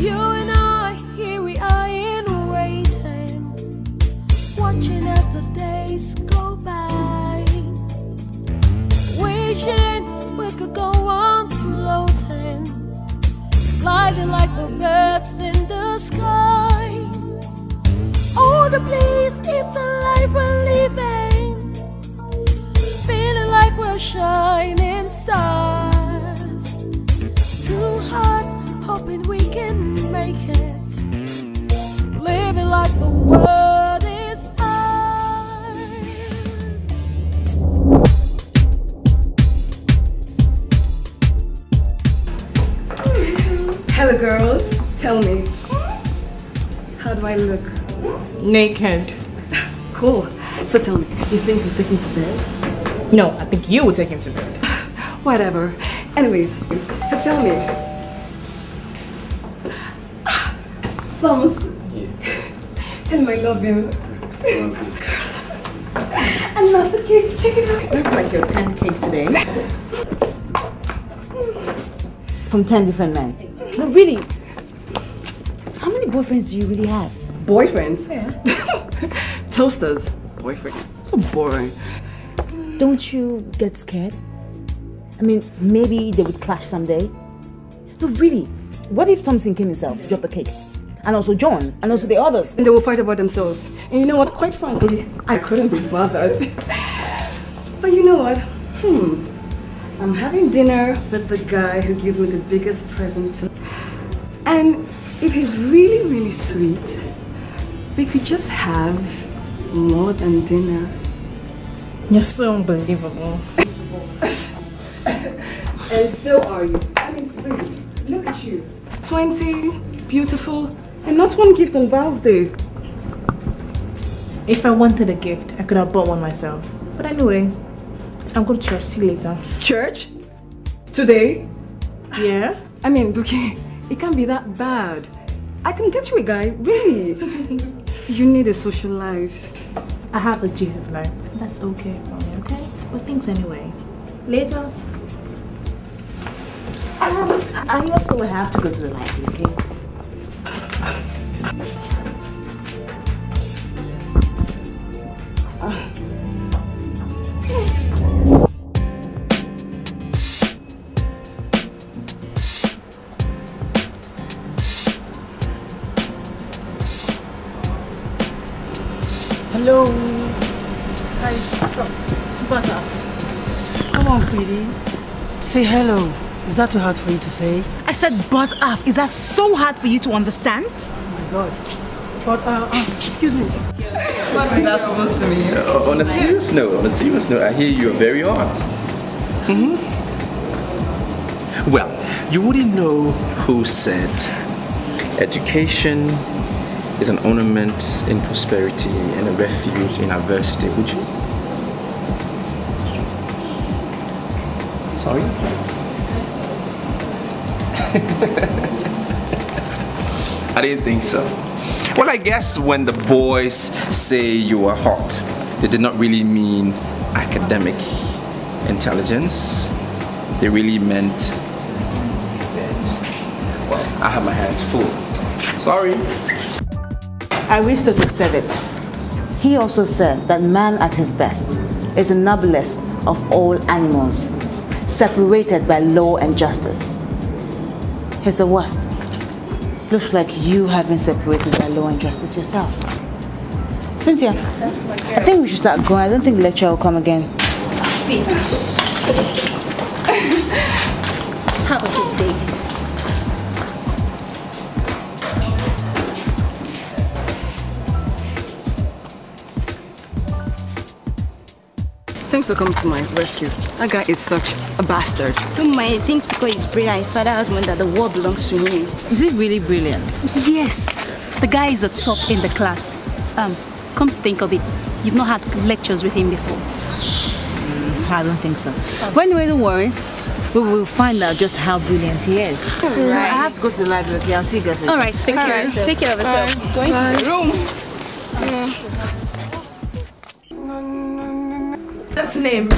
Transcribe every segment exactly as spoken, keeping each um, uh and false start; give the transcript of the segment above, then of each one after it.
You and I, here we are in waiting, watching as the days go by, wishing we could go on floating, gliding like the birds in the sky. Oh, the place is the life we're living, feeling like we're shining stars. Two hearts hoping we can make it, living like the world is ours. Hello girls, tell me, how do I look? Naked. Cool. So tell me, you think we'll take him to bed? No, I think you will take him to bed. Whatever. Anyways, so tell me. Thomas. Yeah. Tell him I love him. Girls. I love the cake. Check it out. Looks like your tenth cake today. From ten different men. No, really. How many boyfriends do you really have? Boyfriends? Yeah. Toasters. Boyfriend. So boring. Don't you get scared? I mean, maybe they would clash someday. No, really. What if Thompson came himself, dropped the cake? And also John, and also the others. And they will fight about themselves. And you know what? Quite frankly, I couldn't be bothered. But you know what? Hmm. I'm having dinner with the guy who gives me the biggest present. And if he's really, really sweet, we could just have more than dinner. You're so unbelievable. And so are you. I mean, really, look at you. twenty, beautiful, and not one gift on Val's Day. If I wanted a gift, I could have bought one myself. But anyway, I'm going to church. See you later. Church? Today? Yeah. I mean, Buki, it can't be that bad. I can get you a guy, really. You need a social life. I have a Jesus life. That's okay for me, okay? But thanks anyway. Later. Um, I also have to go to the library, okay? Hello. Hi. What's up? What's up? Come on, pretty. Say hello. Is that too hard for you to say? I said buzz off. Is that so hard for you to understand? Oh my god. But, uh, uh excuse me. What is that supposed to mean? Uh, on a serious note, on a serious note, I hear you're very hard. Mm-hmm. Well, you wouldn't know who said education is an ornament in prosperity and a refuge in adversity, would you? Sorry? I didn't think so. Well, I guess when the boys say you are hot, they did not really mean academic intelligence. They really meant that, well, I have my hands full. Sorry. Aristotle said it. He also said that man at his best is the noblest of all animals, separated by law and justice. He's the worst. Looks like you have been separated by law and justice yourself. Cynthia, that's my girl. I think we should start going. I don't think the lecturer will come again. Have a good day. Thanks for coming to my rescue. That guy is such a bastard. Don't mind, thinks because he's brilliant, his father husband, that the world belongs to him. Is he really brilliant? Yes. The guy is the top in the class. Um, come to think of it, you've not had lectures with him before. Mm, I don't think so. Um, but anyway, don't worry. We will find out just how brilliant he is. Right. I have to go to the library, okay? I'll see you guys later. Alright, take care. Right. Take care of yourself. Bye. Going Bye. To the room. Yeah. Name. In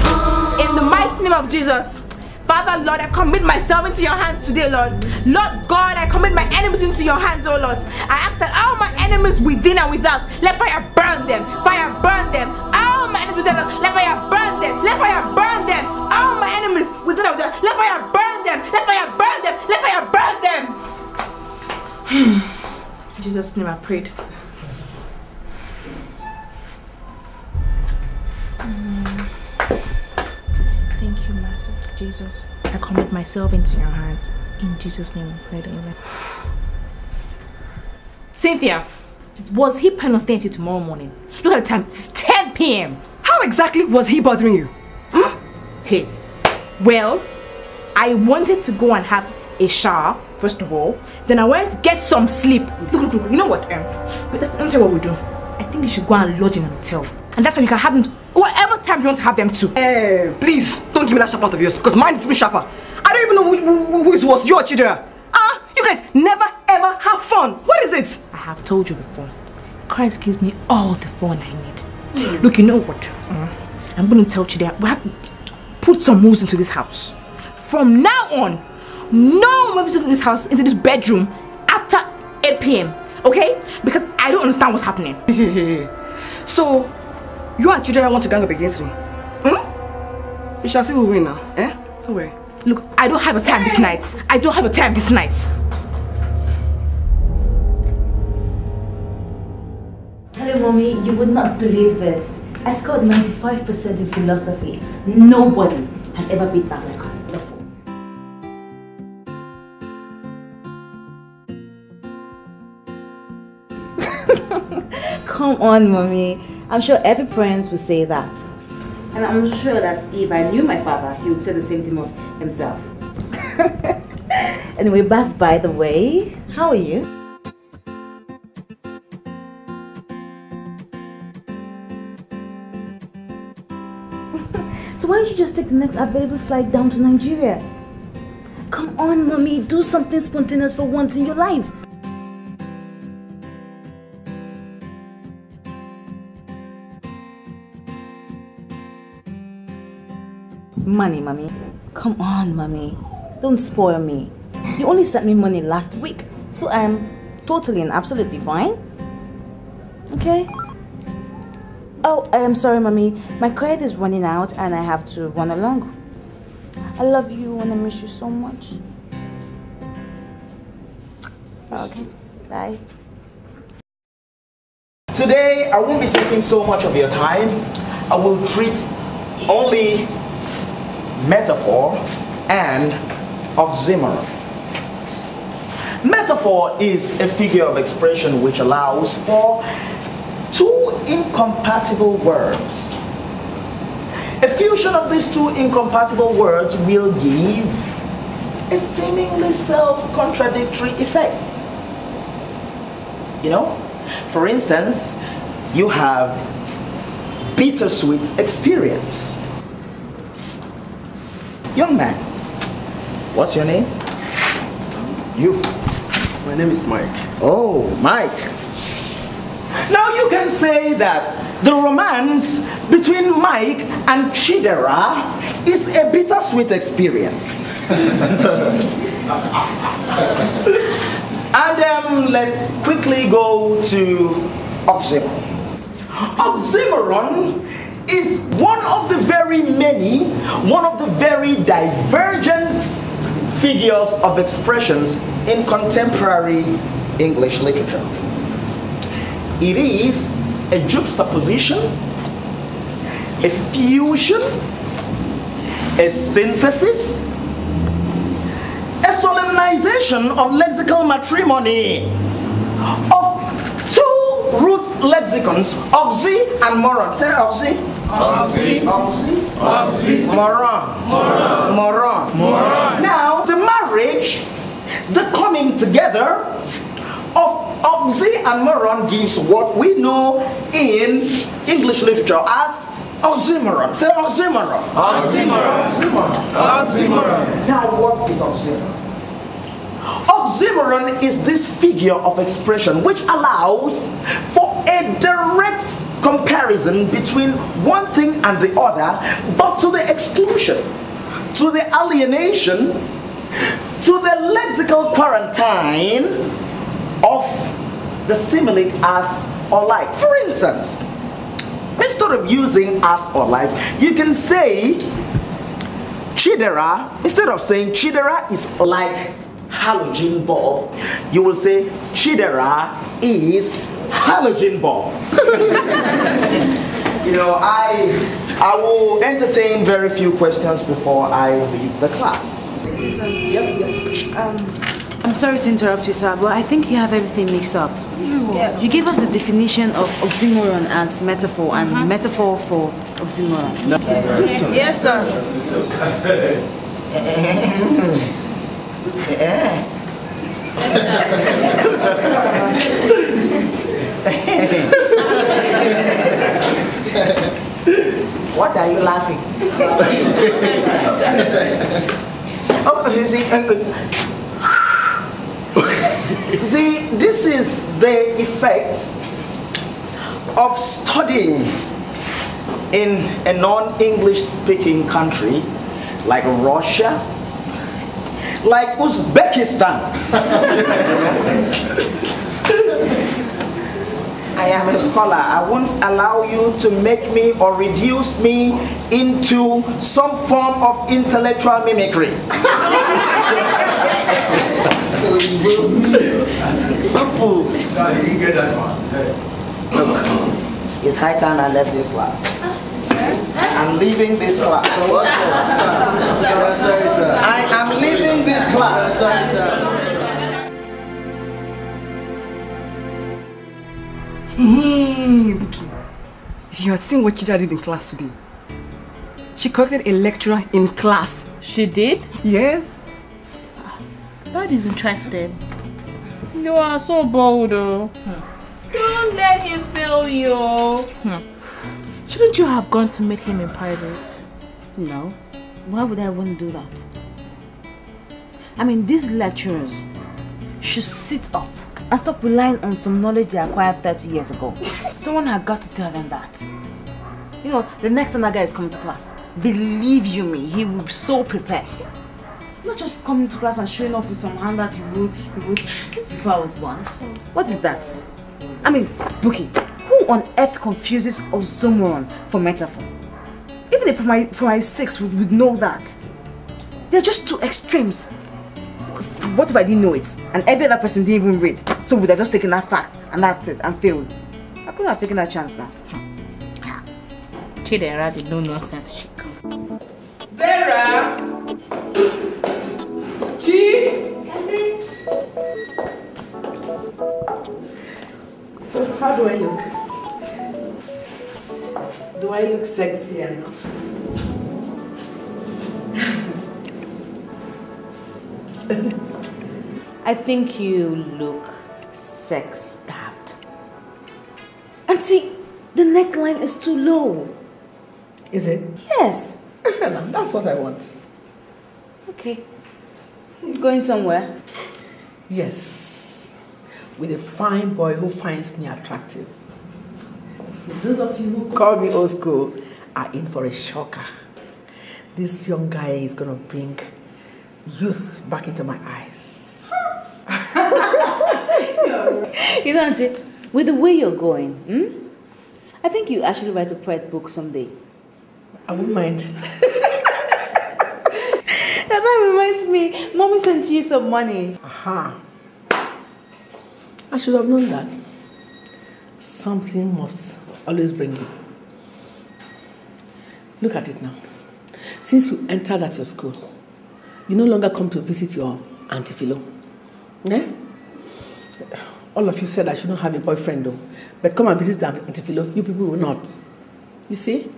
the mighty name of Jesus, Father, Lord, I commit myself into your hands today, Lord. Lord God, I commit my enemies into your hands, oh Lord. I ask that all my enemies within and without, let fire burn them, fire burn them. All my enemies without, let fire burn them, let fire burn them. All my enemies within and without, let fire burn them, let fire burn them, let fire burn them. In Jesus' name I prayed. Thank you, Master Jesus. I commit myself into your hands. In Jesus' name, I pray. Amen. Cynthia, was he planning on staying with you tomorrow morning? Look at the time. It's ten p m How exactly was he bothering you? Huh? Hey. Well, I wanted to go and have a shower, first of all. Then I went to get some sleep. Look, look, look. You know what? Um, I'll tell you what we do. I think you should go and lodge in a hotel. And that's when you can have them whatever time you want to have them to. Hey, please don't give me that sharp out of yours, because mine is even sharper. I don't even know who, who, who is worse, you or Chidera. Ah, uh, you guys never ever have fun. What is it? I have told you before. Christ gives me all the fun I need. Mm. Look, you know what? Mm. I'm going to tell Chidera we have to put some moves into this house. From now on, no moves into this house, into this bedroom after eight p m Okay? Because I don't understand what's happening. So, you and Chidera want to gang up against me. Hmm? You shall see who win now. Eh? Don't worry. Look, I don't have a time this night. I don't have a time this night. Hello, mommy. You would not believe this. I scored ninety-five percent in philosophy. Nobody has ever beat that record. Come on, mommy. I'm sure every parent will say that. And I'm sure that if I knew my father, he would say the same thing of himself. Anyway, Beth, by the way, how are you? So why don't you just take the next available flight down to Nigeria? Come on, mommy, do something spontaneous for once in your life. Money, mommy. Come on, mommy. Don't spoil me. You only sent me money last week, so I'm totally and absolutely fine. Okay? Oh, I'm sorry, mommy. My credit is running out and I have to run along. I love you and I miss you so much. Okay, bye. Today, I won't be taking so much of your time. I will treat only metaphor and oxymoron. Metaphor is a figure of expression which allows for two incompatible words. A fusion of these two incompatible words will give a seemingly self-contradictory effect. You know, for instance, you have bittersweet experience. Young man, what's your name? You. My name is Mike. Oh, Mike. Now you can say that the romance between Mike and Chidera is a bittersweet experience. And um, let's quickly go to oxymoron. Oxymoron is one of the very many, one of the very divergent figures of expressions in contemporary English literature. It is a juxtaposition, a fusion, a synthesis, a solemnization of lexical matrimony, of two root lexicons, oxy and moron. Say oxy. Oxy, oxy, oxy, moron, moron, moron, moron. Now, the marriage, the coming together of oxy and moron gives what we know in English literature as oxymoron. Say oxymoron. Oxymoron. Oxymoron. Oxymoron. Now, what is oxymoron? Oxymoron is this figure of expression which allows for a direct comparison between one thing and the other, but to the exclusion, to the alienation, to the lexical quarantine of the simile as or like. For instance, instead of using as or like, you can say Chidera. Instead of saying Chidera is like halogen bulb, you will say Chidera is halogen bulb. You know, I I will entertain very few questions before I leave the class. Yes, yes. Um, I'm sorry to interrupt you, sir, but I think you have everything mixed up. Yes. Yeah. You gave us the definition of oxymoron as metaphor, and mm-hmm. metaphor for oxymoron. Yes, yes sir. What are you laughing? Oh, you see, uh, see, this is the effect of studying in a non-English speaking country like Russia, like Uzbekistan. I am a scholar. I won't allow you to make me or reduce me into some form of intellectual mimicry. Simple. Sorry, you didn't get that one. Look, it's high time I left this class. I'm leaving this class. Sorry, sorry, sir. I am leaving this class. Sorry, sir. Hey, Buki. If you had seen what Chidera did in class today. She corrected a lecturer in class. She did? Yes. That is interesting. You are so bold, oh. Hmm. Don't let him fail you. Hmm. Shouldn't you have gone to meet him in private? No. Why would I want to do that? I mean, these lecturers should sit up and stop relying on some knowledge they acquired thirty years ago. Someone had got to tell them that. You know, the next time that guy is coming to class, believe you me, he will be so prepared. Not just coming to class and showing off with some hand that you wrote, you wrote before I was born. What is that? I mean, Buki, who on earth confuses oxymoron for metaphor? Even the primary, primary six would, would know that. They're just two extremes. What if I didn't know it and every other person didn't even read? So would I just taken that fact and that's it and failed? I couldn't have taken that chance now. Chidera did no nonsense chick. Dera! She? So how do I look? Do I look sexy enough? I think you look sex-starved. Auntie, the neckline is too low. Is it? Yes. That's what I want. Okay. Going somewhere? Yes. With a fine boy who finds me attractive. So those of you who call me old school are in for a shocker. This young guy is going to bring youth back into my eyes. You know, Auntie, with the way you're going, hmm? I think you actually write a poet book someday. I wouldn't mind. That reminds me, Mommy sent you some money. Aha. I should have known that. Something must always bring you. Look at it now. Since you entered at your school, you no longer come to visit your Auntie Philo. Eh? All of you said I should not have a boyfriend though. But come and visit the Auntie Philo, you people will not. You see?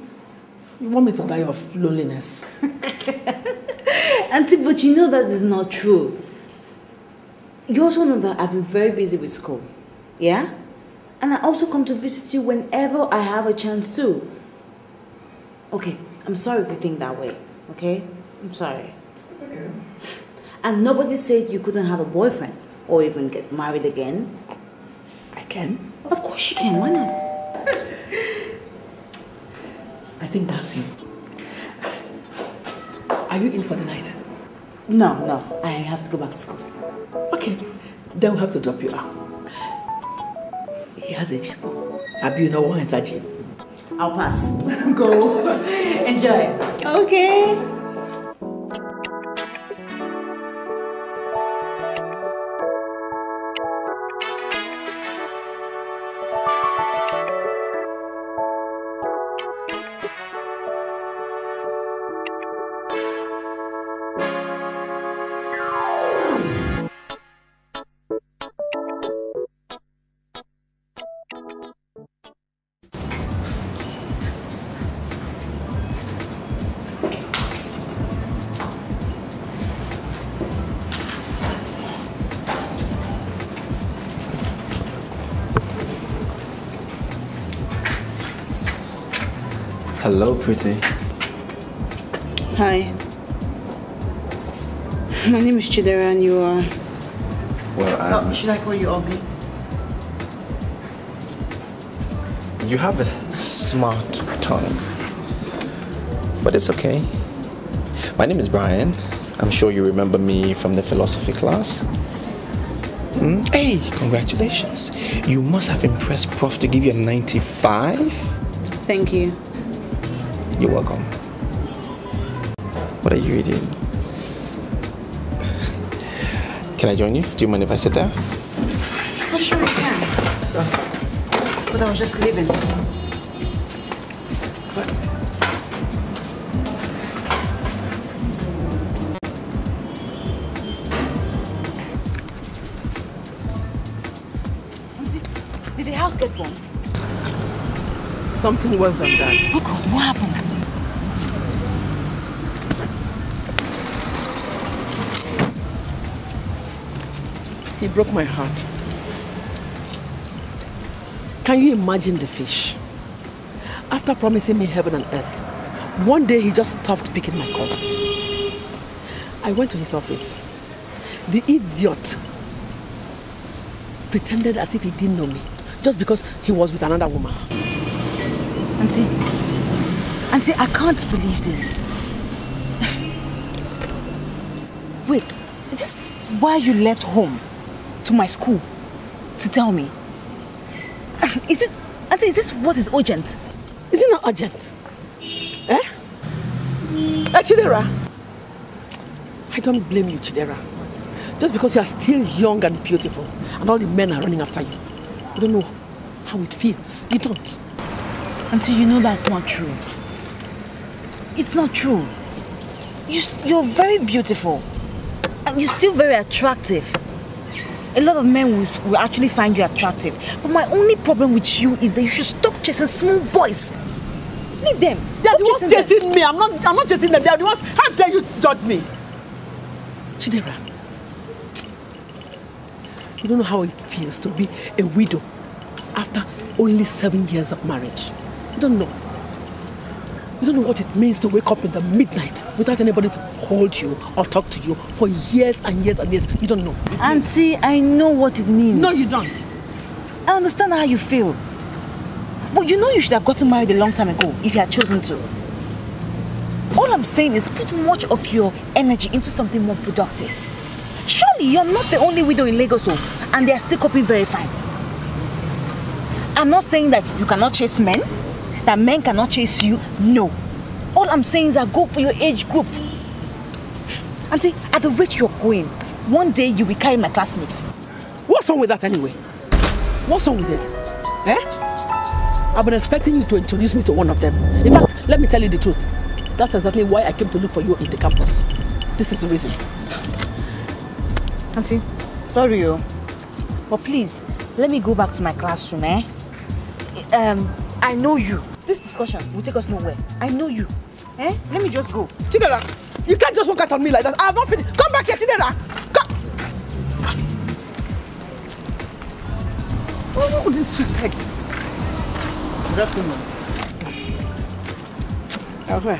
You want me to die of loneliness. Auntie, but you know that is not true. You also know that I've been very busy with school, yeah? And I also come to visit you whenever I have a chance to. Okay, I'm sorry if you think that way, okay? I'm sorry. Okay. And nobody said you couldn't have a boyfriend or even get married again. I can. Of course you can, why not? I think that's it. Are you in for the night? No, no. I have to go back to school. Okay. Then we'll have to drop you out. He has a jeep. Abi, you know what? It's a jeep. I'll pass. Go. Enjoy. Okay. Hello, pretty. Hi. My name is Chidera and you are... Well, I'm... Oh, should I call you ugly? You have a smart tongue. But it's okay. My name is Brian. I'm sure you remember me from the philosophy class. Hmm? Hey, congratulations. You must have impressed Prof to give you a ninety-five. Thank you. You're welcome. What are you reading? Can I join you? Do you mind if I sit down? Oh, sure you can. Oh. But I was just leaving. What? Auntie, did the house get bombed? Something worse than that. Oh God, what happened? He broke my heart. Can you imagine the fish? After promising me heaven and earth, one day he just stopped picking my calls. I went to his office. The idiot pretended as if he didn't know me, just because he was with another woman. Auntie, Auntie, I can't believe this. Wait, is this why you left home? To my school to tell me. Is this, Auntie, is this what is urgent? Is it not urgent? Eh? Eh, Chidera? I don't blame you, Chidera. Just because you are still young and beautiful and all the men are running after you. You don't know how it feels. You don't. Auntie, you know that's not true. It's not true. You, you're very beautiful. And you're still very attractive. A lot of men will, will actually find you attractive. But my only problem with you is that you should stop chasing small boys. Leave them. They are the ones chasing me. I'm not, I'm not chasing them. They are the ones. How dare you judge me? Chidera, you don't know how it feels to be a widow after only seven years of marriage. You don't know. You don't know what it means to wake up in the midnight without anybody to hold you or talk to you for years and years and years. You don't know. Auntie, I know what it means. No, you don't. I understand how you feel. But you know you should have gotten married a long time ago if you had chosen to. All I'm saying is put much of your energy into something more productive. Surely you're not the only widow in Lagos, and they're still copying very fine. I'm not saying that you cannot chase men. That men cannot chase you, no. All I'm saying is that go for your age group. Auntie, at the rate you're going, one day you will carry my classmates. What's wrong with that anyway? What's wrong with it? Eh? I've been expecting you to introduce me to one of them. In fact, let me tell you the truth. That's exactly why I came to look for you in the campus. This is the reason. Auntie, sorry, yo. But please, let me go back to my classroom, eh? Um, I know you. This discussion will take us nowhere. I know you. Eh? Let me just go. Chidera, you can't just walk out on me like that. I have not finished. Come back here, Chidera. Come. Oh, disrespect. Good afternoon. Okay. I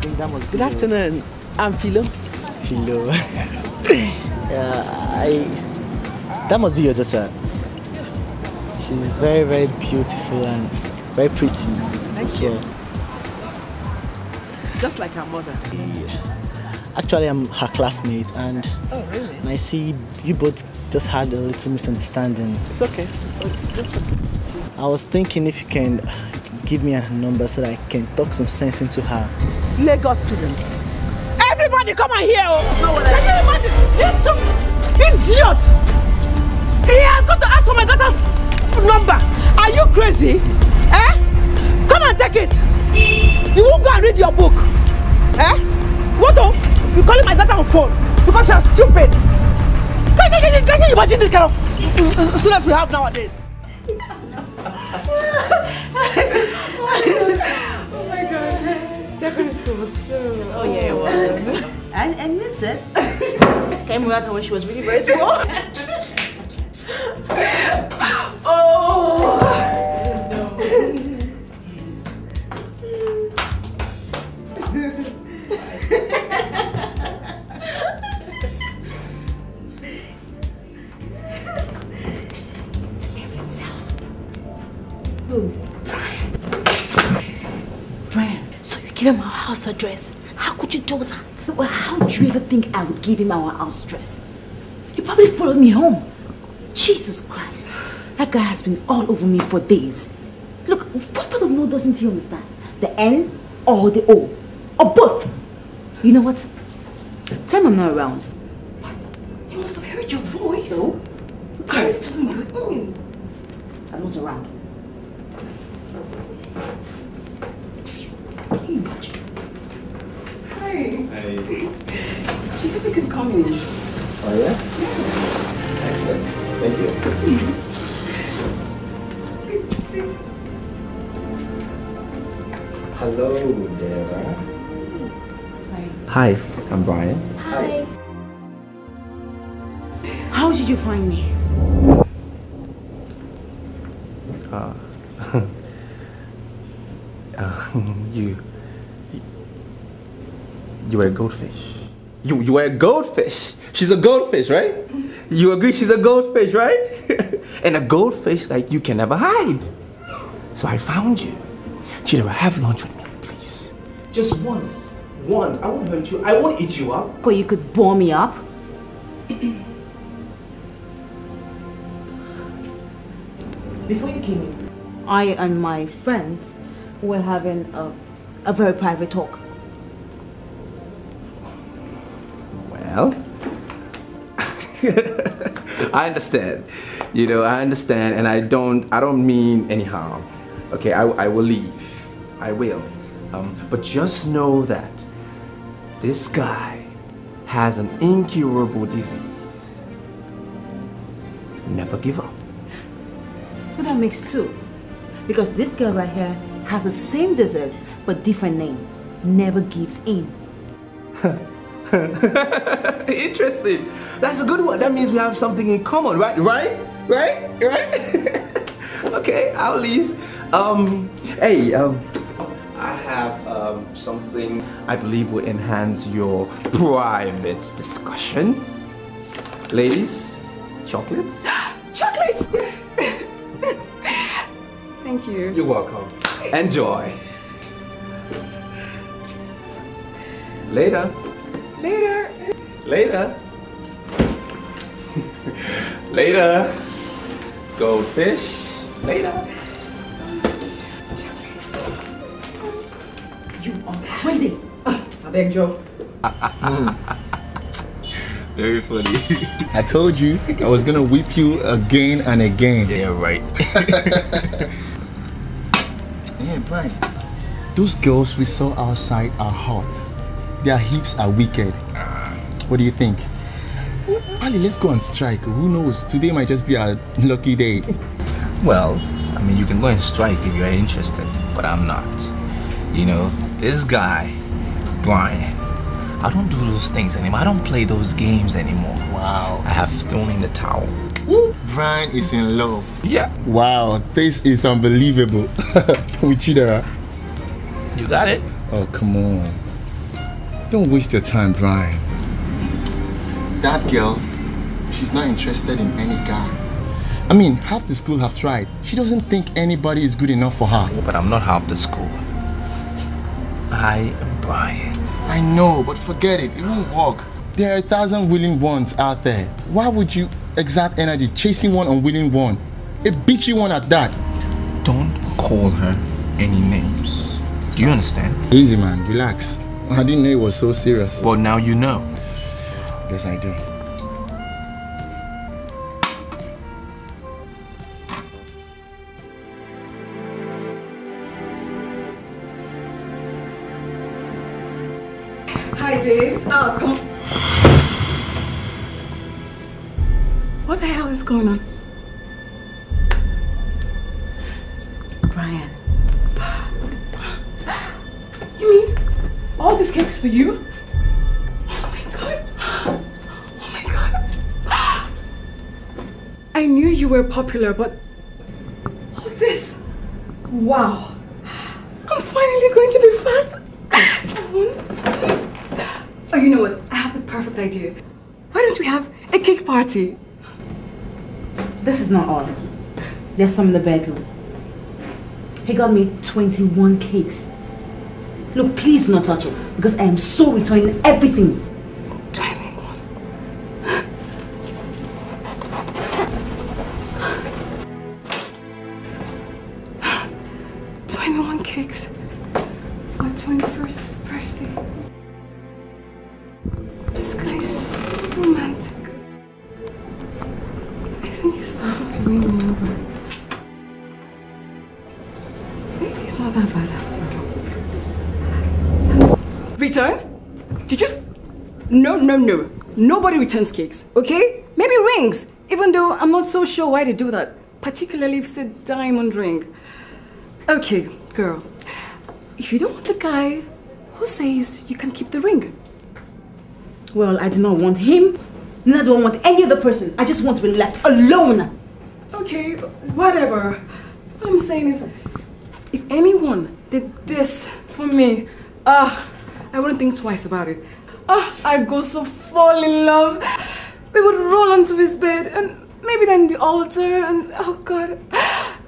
think that was good. Good afternoon. I'm Philo. Philo. Yeah, I. That must be your daughter. She's very, very beautiful and very pretty. Thank as well. You. Just like her mother. Yeah. Actually, I'm her classmate, and, oh, really? And I see you both just had a little misunderstanding. It's okay. It's okay. It's okay. I was thinking if you can give me her number so that I can talk some sense into her. Lagos students, everybody come and hear. Oh, everybody, this stupid idiot. He has got to ask for my daughter's number. Are you crazy? Eh? Come and take it. You won't go and read your book. Eh? What do you calling my daughter on phone because you're stupid? Can, can, can, can you imagine this kind of uh, students we have nowadays? Oh my god. Secondary school was so. Oh, yeah, it was. I, I miss it. Came without her when she was really very small. Oh! No. Who? Brian. Brian, so you gave him our house address. How could you do that? Well, how do you ever think I would give him our house address? He probably followed me home. Jesus Christ. That guy has been all over me for days. Look, what part of no doesn't he understand? The N or the O? Or both? You know what? Tell him I'm not around. But he must have heard your voice. No. I was telling you in. I'm not around. She says you can come in. Oh yeah? Yeah. Excellent. Thank you. Please sit. Hello, Dara. Hi. Hi, I'm Brian. Hi. How did you find me? Uh, uh, you. You were a goldfish. You you were a goldfish. She's a goldfish, right? You agree she's a goldfish, right? And a goldfish, like, you can never hide. So I found you. Chidera, have lunch with me, please. Just once. Once. I won't hurt you. I won't eat you up. But you could bore me up. Before you came in, I and my friends were having a, a very private talk. I understand, you know, I understand, and I don't, I don't mean any harm, okay? I, I will leave, I will, um, but just know that this guy has an incurable disease. Never give up. Well, that makes two, because this girl right here has the same disease, but different name. Never gives in. Interesting. That's a good one. That means we have something in common, right? Right? Right? Right? Okay, I'll leave. Um, hey, um, I have um, something I believe will enhance your private discussion. Ladies, chocolates? Chocolates! Thank you. You're welcome. Enjoy. Later. Later. Later. Later. Goldfish. Later. You are crazy. I beg Joe. Very funny. I told you I was gonna whip you again and again. Yeah, right. Yeah, Brian. Those girls we saw outside are hot. Their hips are wicked. What do you think? Ali, let's go on strike. Who knows? Today might just be our lucky day. Well, I mean, you can go and strike if you're interested, but I'm not. You know, this guy, Brian, I don't do those things anymore. I don't play those games anymore. Wow. I have thrown in the towel. Woo. Brian is in love. Yeah. Wow, this is unbelievable. With Chidera. You got it. Oh, come on. Don't waste your time, Brian. That girl, she's not interested in any guy. I mean, half the school have tried. She doesn't think anybody is good enough for her. But I'm not half the school. I am Brian. I I know, but forget it. It won't work. There are a thousand willing ones out there. Why would you exert energy chasing one unwilling one? A bitchy one at that. Don't call her any names. Do you understand? Easy, man. Relax. I didn't know it was so serious. Well, now you know. Yes, I do. Hi, Diggs. Oh, come on. What the hell is going on? Brian. You mean all this cake is for you? Oh my god. Oh my god. I knew you were popular, but all this. Wow. I'm finally going to be fat. Oh, you know what? I have the perfect idea. Why don't we have a cake party? This is not all. There's some in the bedroom. He got me twenty-one cakes. Look, please not touch it, because I am so returning everything. twenty-one cakes. twenty-first birthday. This guy is so romantic. I think he's starting to win me over. Maybe he's not that bad after all. Return? Did you just... No, no, no. Nobody returns cakes, okay? Maybe rings, even though I'm not so sure why they do that. Particularly if it's a diamond ring. Okay, girl. If you don't want the guy, who says you can keep the ring? Well, I do not want him, neither do I want any other person. I just want to be left alone. Okay, whatever. What I'm saying is, if anyone did this for me, ah, uh, I wouldn't think twice about it. Ah, uh, I'd go so fall in love. We would roll onto his bed and maybe then the altar and, oh God,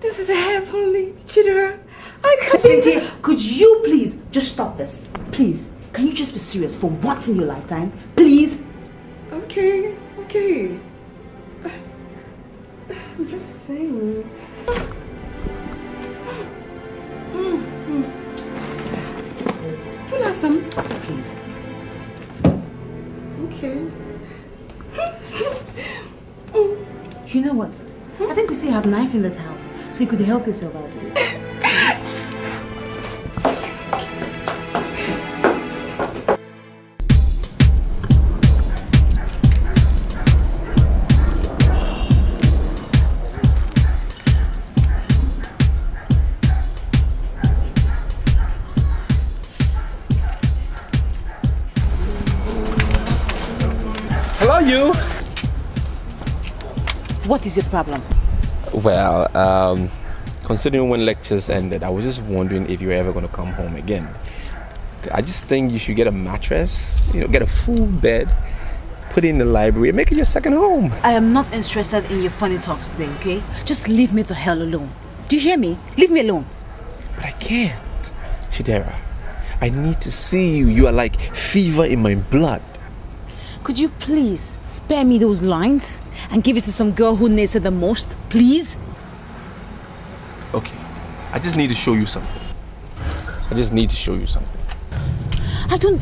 this is a heavenly Chidera. I could Cynthia, could you please just stop this? Please, can you just be serious for once in your lifetime? Please? Okay, okay. I'm just saying. Can I have some? Please. Okay. You know what? I think we still have a knife in this house, so you could help yourself out with it. You. What is your problem? Well, um, considering when lectures ended, I was just wondering if you were ever going to come home again. I just think you should get a mattress, you know, get a full bed, put it in the library, and make it your second home. I am not interested in your funny talks today, okay? Just leave me the hell alone. Do you hear me? Leave me alone. But I can't, Chidera. I need to see you. You are like fever in my blood. Could you please spare me those lines and give it to some girl who needs it the most, please? Okay, I just need to show you something. I just need to show you something. I don't,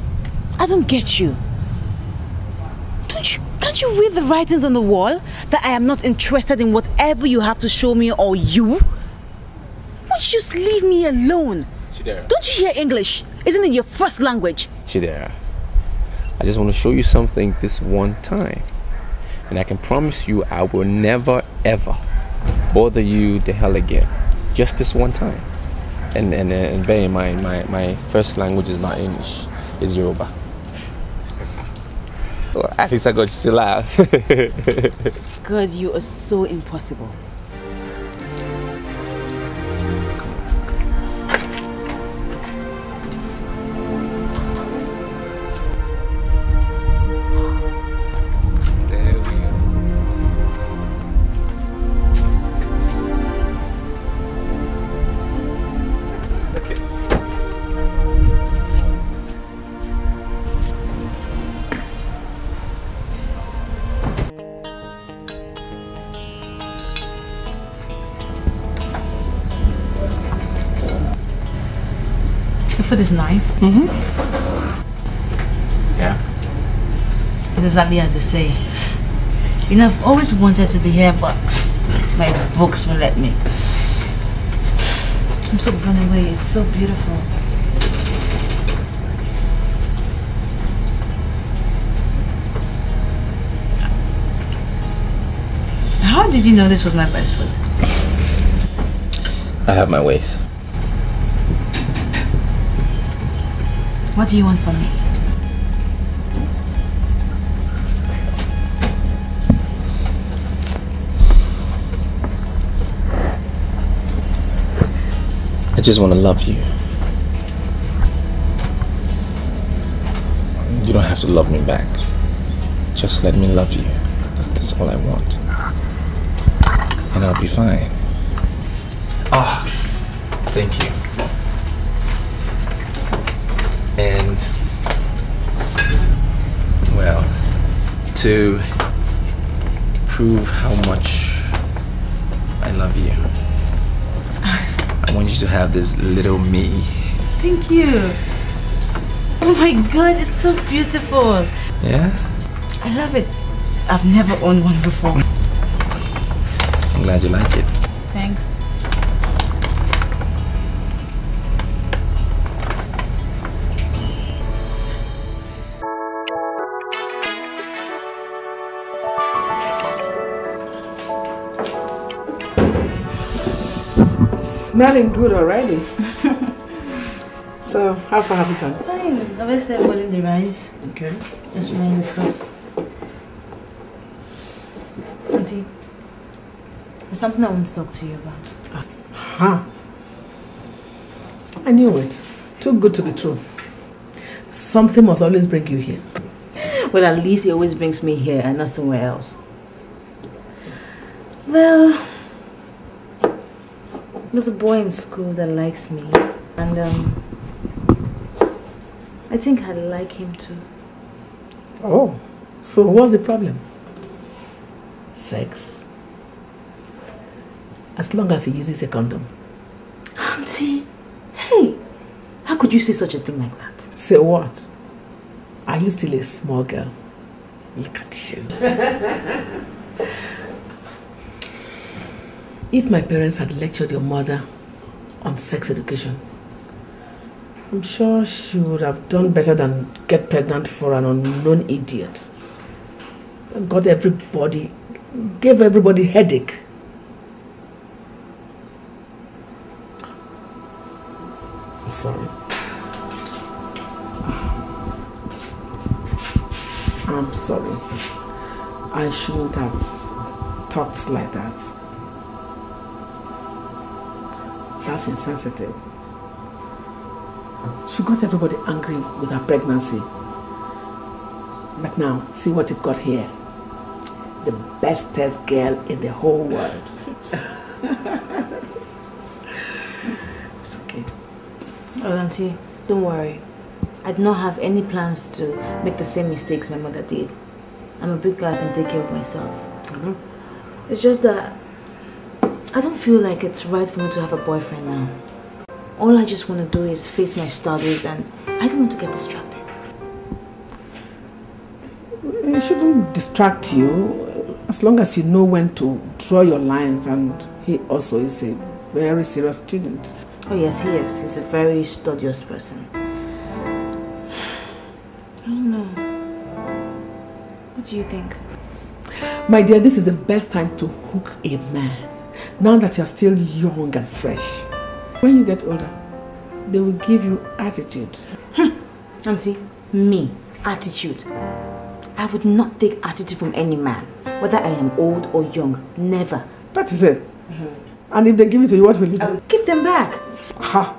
I don't get you. Don't you, can't you read the writings on the wall that I am not interested in whatever you have to show me or you? Won't you just leave me alone? Chidera. Don't you hear English? Isn't it your first language? Chidera. I just want to show you something this one time, and I can promise you I will never ever bother you the hell again. Just this one time. And and, and bear in mind, my, my first language is not English, it's Yoruba. Well, at least I got you to laugh. God, you are so impossible. The food is nice. Mm-hmm. Yeah. It's exactly as they say. You know, I've always wanted to be here, but my books won't let me. I'm so blown away. It's so beautiful. How did you know this was my best food? I have my ways. What do you want from me? I just want to love you. You don't have to love me back. Just let me love you. That's all I want. And I'll be fine. Ah, thank you. And, well, to prove how much I love you, I want you to have this little me. Thank you. Oh my God, it's so beautiful. Yeah? I love it. I've never owned one before. I'm glad you like it. Thanks. Smelling good already. So, how far have you gone? Fine. I'm just boiling the rice. Okay. Just making the sauce. Auntie, there's something I want to talk to you about. Ah. Huh. I knew it. Too good to be true. Something must always bring you here. Well, at least it always brings me here and not somewhere else. Well... there's a boy in school that likes me, and um, I think I like him too. Oh, so what's the problem? Sex. As long as he uses a condom. Auntie, hey, how could you say such a thing like that? Say what? Are you still a small girl? Look at you. If my parents had lectured your mother on sex education, I'm sure she would have done better than get pregnant for an unknown idiot. And got everybody, gave everybody headache. I'm sorry. I'm sorry. I shouldn't have talked like that. That's insensitive. She got everybody angry with her pregnancy. But now, see what it got here. The bestest girl in the whole world. It's okay. Oh, Auntie, don't worry. I do not have any plans to make the same mistakes my mother did. I'm a big girl, I can take care of myself. Mm-hmm. It's just that I don't feel like it's right for me to have a boyfriend now. All I just want to do is face my studies, and I don't want to get distracted. It shouldn't distract you as long as you know when to draw your lines, and he also is a very serious student. Oh yes, he is. He's a very studious person. I don't know. What do you think? My dear, this is the best time to hook a man. Now that you're still young and fresh. When you get older, they will give you attitude. Hmm. Auntie, me, attitude. I would not take attitude from any man, whether I am old or young, never. That is it. Mm-hmm. And if they give it to you, what will you do? I'll give them back. Aha.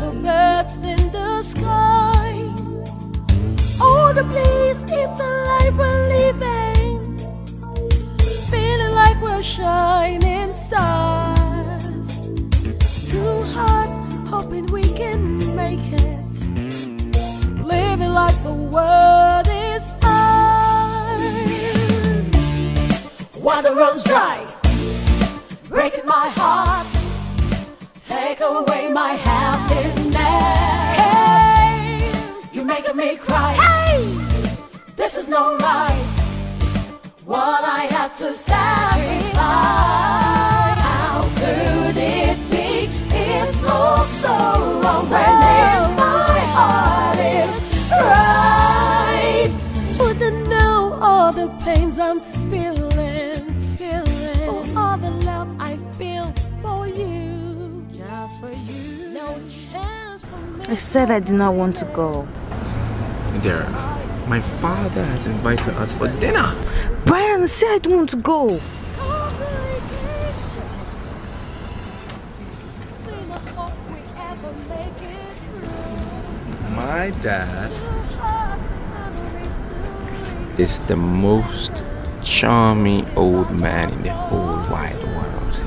the birds in the sky. Oh, the place is alive and living, feeling like we're shining stars. Two hearts hoping we can make it, living like the world is ours. While the road's dry, breaking my heart, take away my happiness. Hey, you're making me cry. Hey, this is no right, what I have to sacrifice. How could it be? It's all so wrong so when my heart is right. For the know all the pains I'm feeling, feeling, for all the love I feel for you. For you. No chance for me. I said I did not want to go. Chidera, my father has invited us for dinner. Brian, I said I don't want to go. My dad is the most charming old man in the whole wide world.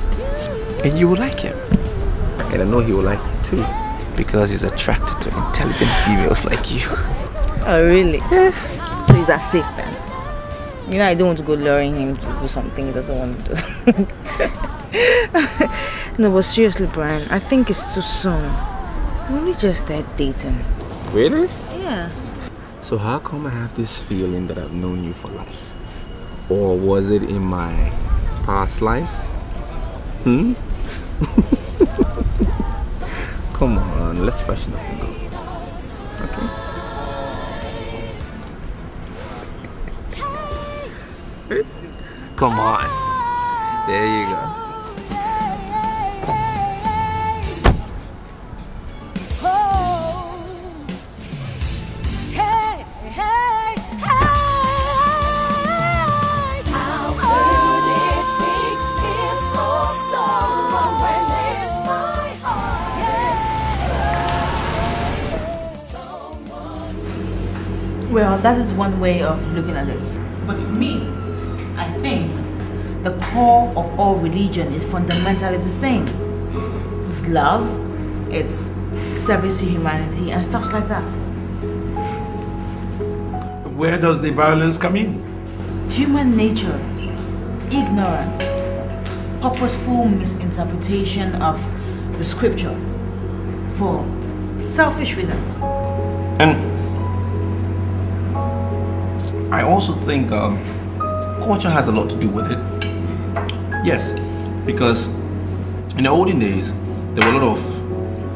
And you will like him. And I know he will like you too, because he's attracted to intelligent females like you. Oh really? Yeah. So he's at safe then? You know, I don't want to go luring him to do something he doesn't want to do. No, but seriously Brian, I think it's too soon. We only just started dating. Really? Yeah. So how come I have this feeling that I've known you for life? Or was it in my past life? Hmm? Come on, let's freshen up and go. Okay? Oops. Come on. There you go. Well, that is one way of looking at it. But for me, I think the core of all religion is fundamentally the same. It's love, it's service to humanity, and stuff like that. Where does the violence come in? Human nature, ignorance, purposeful misinterpretation of the scripture for selfish reasons. And I also think um, culture has a lot to do with it. Yes, because in the olden days, there were a lot of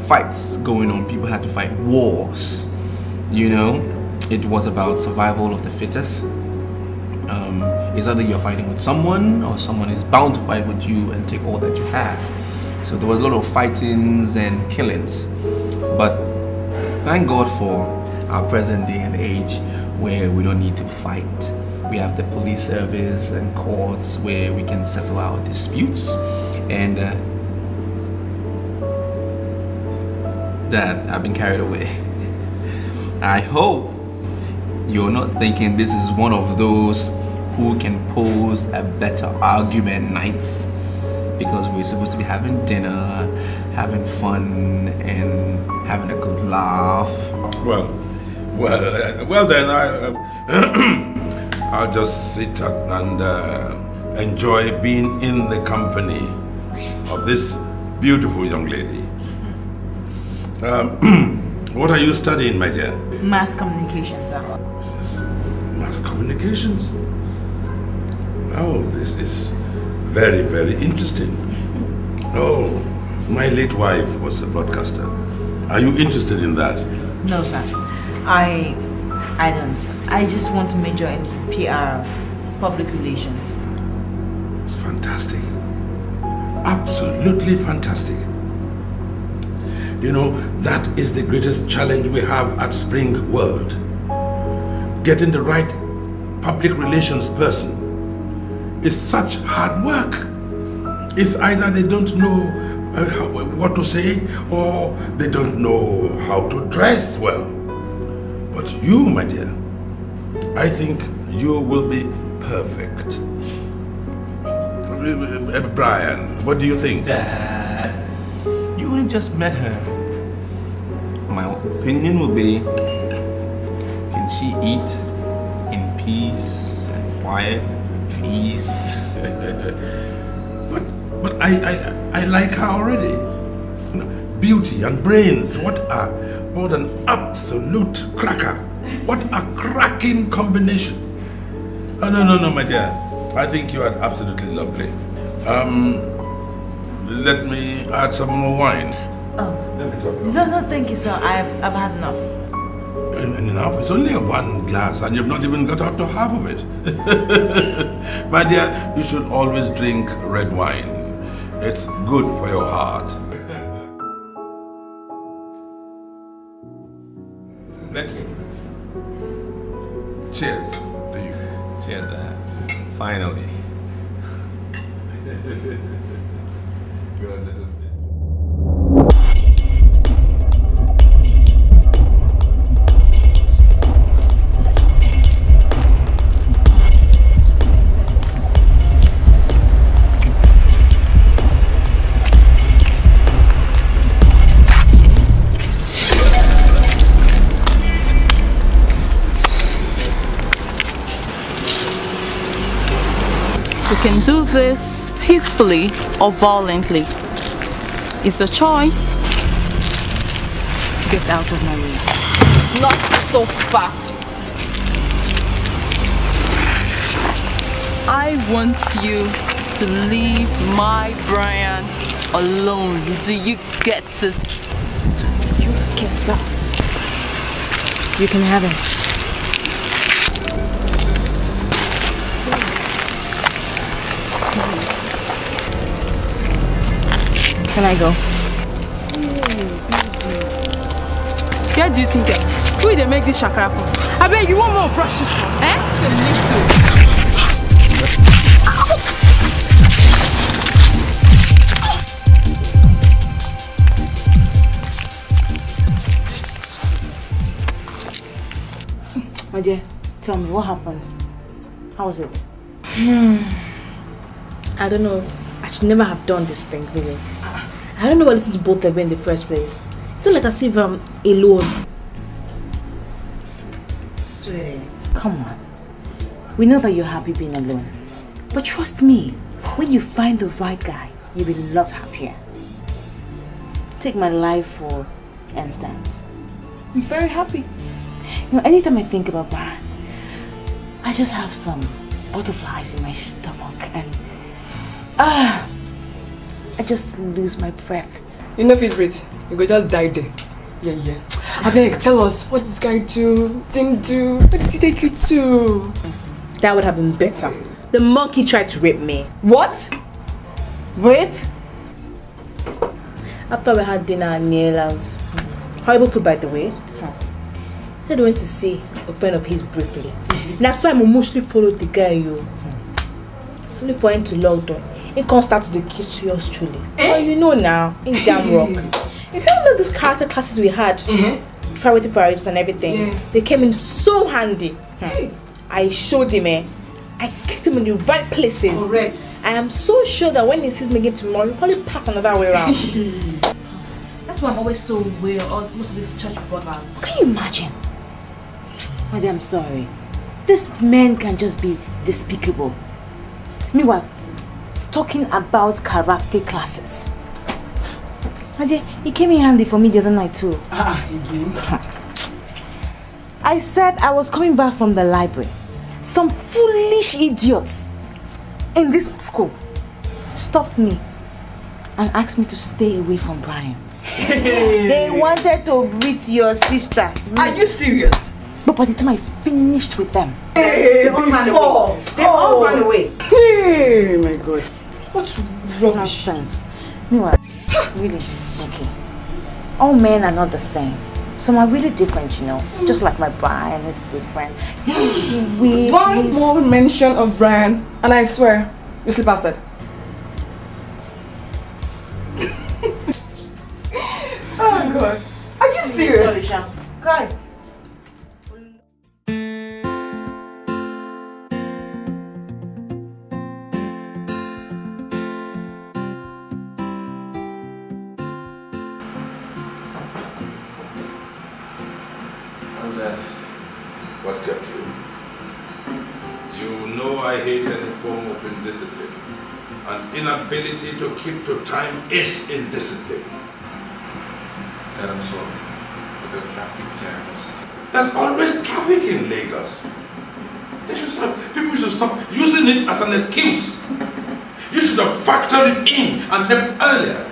fights going on. People had to fight wars, you know? It was about survival of the fittest. Um, it's either you're fighting with someone or someone is bound to fight with you and take all that you have. So there was a lot of fightings and killings. But thank God for our present day and age, where we don't need to fight. We have the police service and courts where we can settle our disputes. And uh, Dad, I've been carried away. I hope you're not thinking this is one of those who can pose a better argument nights, because we're supposed to be having dinner, having fun, and having a good laugh. Well. Well, uh, well then, I, uh, I'll just sit and uh, enjoy being in the company of this beautiful young lady. Um, what are you studying, my dear? Mass communications, sir. This is mass communications? Oh, this is very, very interesting. Oh, my late wife was a broadcaster. Are you interested in that? No, sir. I, I don't. I just want to major in P R, public relations. It's fantastic. Absolutely fantastic. You know, that is the greatest challenge we have at Spring World. Getting the right public relations person is such hard work. It's either they don't know uh, what to say, or they don't know how to dress well. But you, my dear, I think you will be perfect. Brian, what do you think? Dad, you only just met her. My opinion will be, can she eat in peace and quiet, please? but but I, I, I like her already. Beauty and brains, what a, what an absolute cracker. What a cracking combination. Oh, no, no, no, my dear. I think you are absolutely lovely. Um, let me add some more wine. Oh. Let me talk. No, no, thank you, sir. I've, I've had enough. Enough? It's only one glass and you've not even got up to half of it. My dear, you should always drink red wine. It's good for your heart. Let's... Cheers to you. Cheers, uh, finally. You are little... You can do this peacefully or violently. It's a choice. Get out of my way. Not so fast. I want you to leave my Brian alone. Do you get it? Do you get that? You can have it. Can I go? Where do you think that? Who did they make this chakra for? I bet you want more brushes, eh? The little. Ouch! My dear, tell me what happened. How was it? Hmm. I don't know. I should never have done this thing, really. I don't know what listened to both of them in the first place. It's not like as if I'm alone. Sweetie, come on. We know that you're happy being alone. But trust me, when you find the right guy, you'll be a lot happier. Take my life for instance. I'm very happy. You know, anytime I think about Brian, I just have some butterflies in my stomach and... Ah! I just lose my breath. You know, Friedrich, you could just die there. Yeah, yeah. And then tell us, what did this guy do? Didn't do? Where did he take you to? That would have been better. The monkey tried to rape me. What? Rape? After we had dinner at Niela's, horrible food by the way, he said he went to see a friend of his briefly. And that's why I mostly followed the guy, you. Only for him to London. It comes down to the kiss yours truly. Eh? Well, you know now, in Jam Rock. You can't know those character classes we had, mm-hmm. Try with the variations and everything. Yeah. They came in so handy. Hey. I showed him, eh? I kicked him in the right places. Correct. I am so sure that when he sees me again tomorrow, he'll probably pass another way around. That's why I'm always so weird on most of these church brothers. Can you imagine? Madam, I'm sorry. This man can just be despicable. Meanwhile, talking about karate classes. Ajay, it came in handy for me the other night too. Ah, again? I said I was coming back from the library. Some foolish idiots in this school stopped me and asked me to stay away from Brian. Hey. They wanted to beat your sister. Are you serious? But by the time I finished with them, hey, they all ran away. They oh. all ran away. Hey, my God. What's rubbish? Nonsense. Meanwhile, really, okay. All men are not the same. Some are really different, you know. Mm. Just like my Brian is different. He's sweet. One more mention of Brian, and I swear, you sleep outside. left. What kept you? You know I hate any form of indiscipline. An inability to keep to time is indiscipline. Then I'm sorry, but the traffic jam is... There's always traffic in Lagos. They should stop. People should stop using it as an excuse. You should have factored it in and left earlier.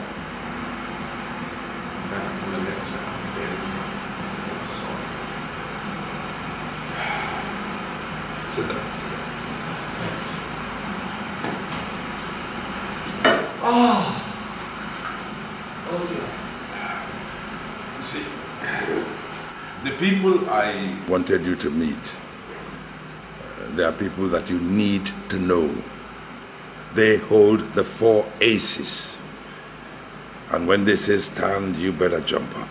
Sit down, sit down. Thanks. Oh, oh yes. You see, the people I wanted you to meet, they are people that you need to know. They hold the four aces. And when they say stand, you better jump up.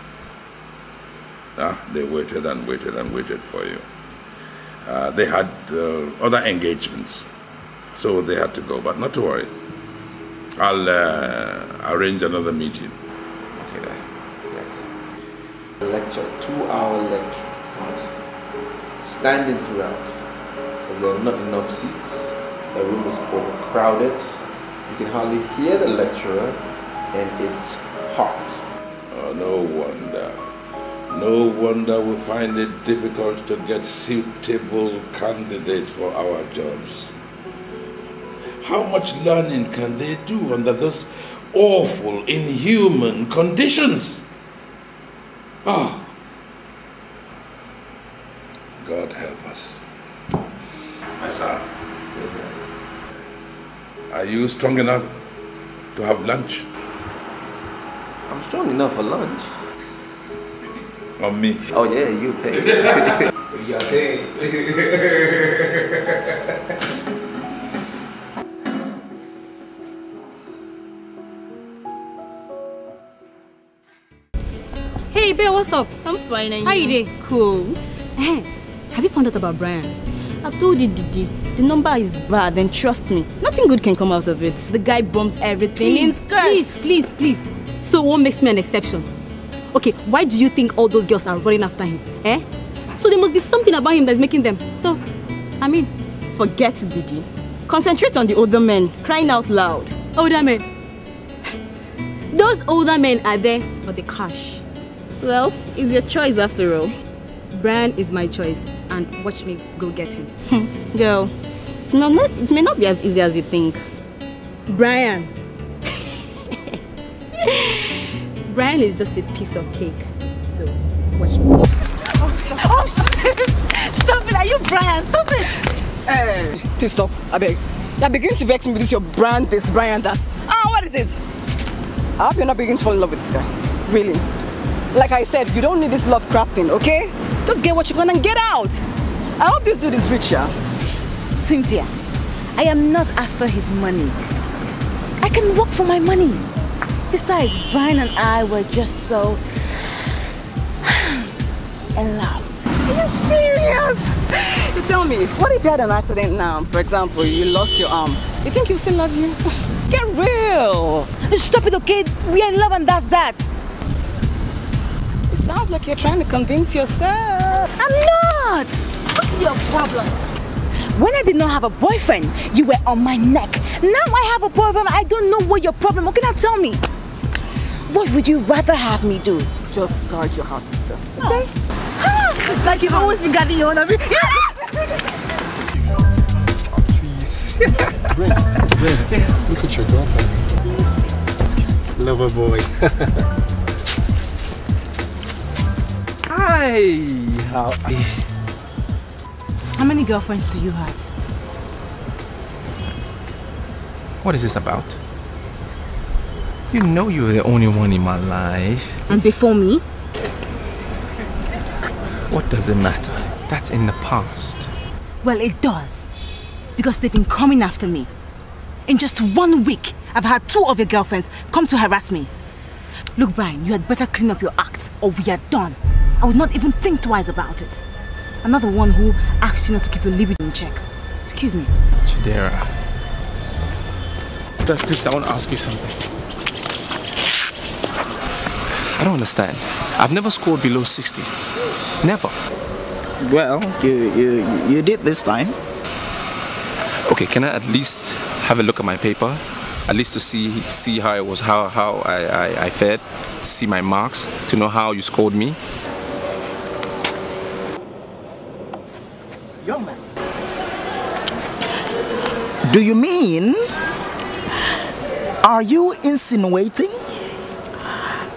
Ah, they waited and waited and waited for you. Uh, they had uh, other engagements, so they had to go. But not to worry, I'll uh, arrange another meeting. Okay, then. Yes. A lecture, two-hour lecture. What? Standing throughout. Because there were not enough seats. The room was overcrowded. You can hardly hear the lecturer, and it's hot. Oh, no wonder. No wonder we find it difficult to get suitable candidates for our jobs. How much learning can they do under those awful, inhuman conditions? Ah, God help us. My son, are you strong enough to have lunch? I'm strong enough for lunch. On me. Oh yeah, you pay. You are paying. Hey babe, what's up? I'm fine. How you doing? Cool. Hey, have you found out about Brian? I told you, Didi, the number is bad and trust me, nothing good can come out of it. The guy bombs everything in skirts. Please, please, please. So what makes me an exception? Okay, why do you think all those girls are running after him, eh? So there must be something about him that's making them. So, I mean, forget Didi. Concentrate on the older men, crying out loud. Older men. Those older men are there for the cash. Well, it's your choice after all. Brian is my choice, and watch me go get him. Girl, it may not, it may not be as easy as you think. Brian. Brian is just a piece of cake, so watch me. Oh, stop. Oh, shit. Stop it! Are you Brian? Stop it! Hey, please stop, I beg. You're beginning to vex me with this, your brand this, Brian that. Ah, what is it? I hope you're not beginning to fall in love with this guy. Really. Like I said, you don't need this love crap thing, okay? Just get what you want and get out. I hope this dude is rich, yeah? Cynthia, I am not after his money. I can work for my money. Besides, Brian and I were just so in love. Are you serious? You tell me, what if you had an accident now? For example, you lost your arm. You think he'll still love you? Get real! Stop it, okay? We are in love and that's that. It sounds like you're trying to convince yourself. I'm not! What's your problem? When I did not have a boyfriend, you were on my neck. Now I have a boyfriend, I don't know what your problem. Okay, now tell me. What would you rather have me do? Just guard your heart, sister. Okay? Oh. It's like you've always been guarding your own of it. Please. Great. Great. Look at your girlfriend. Lover boy. Hi. How are you? How many girlfriends do you have? What is this about? You know you're the only one in my life. And before me? What does it matter? That's in the past. Well, it does. Because they've been coming after me. In just one week, I've had two of your girlfriends come to harass me. Look, Brian, you had better clean up your act or we are done. I would not even think twice about it. I'm not the one who asked you not to keep your libido in check. Excuse me. Chidera. Please, I want to ask you something. I don't understand. I've never scored below sixty. Never. well, you, you, you did this time. Okay, can I at least have a look at my paper? At least to see see how I was, how how I, I, I fared, to see my marks, to know how you scored me. Young man, do you mean? Are you insinuating?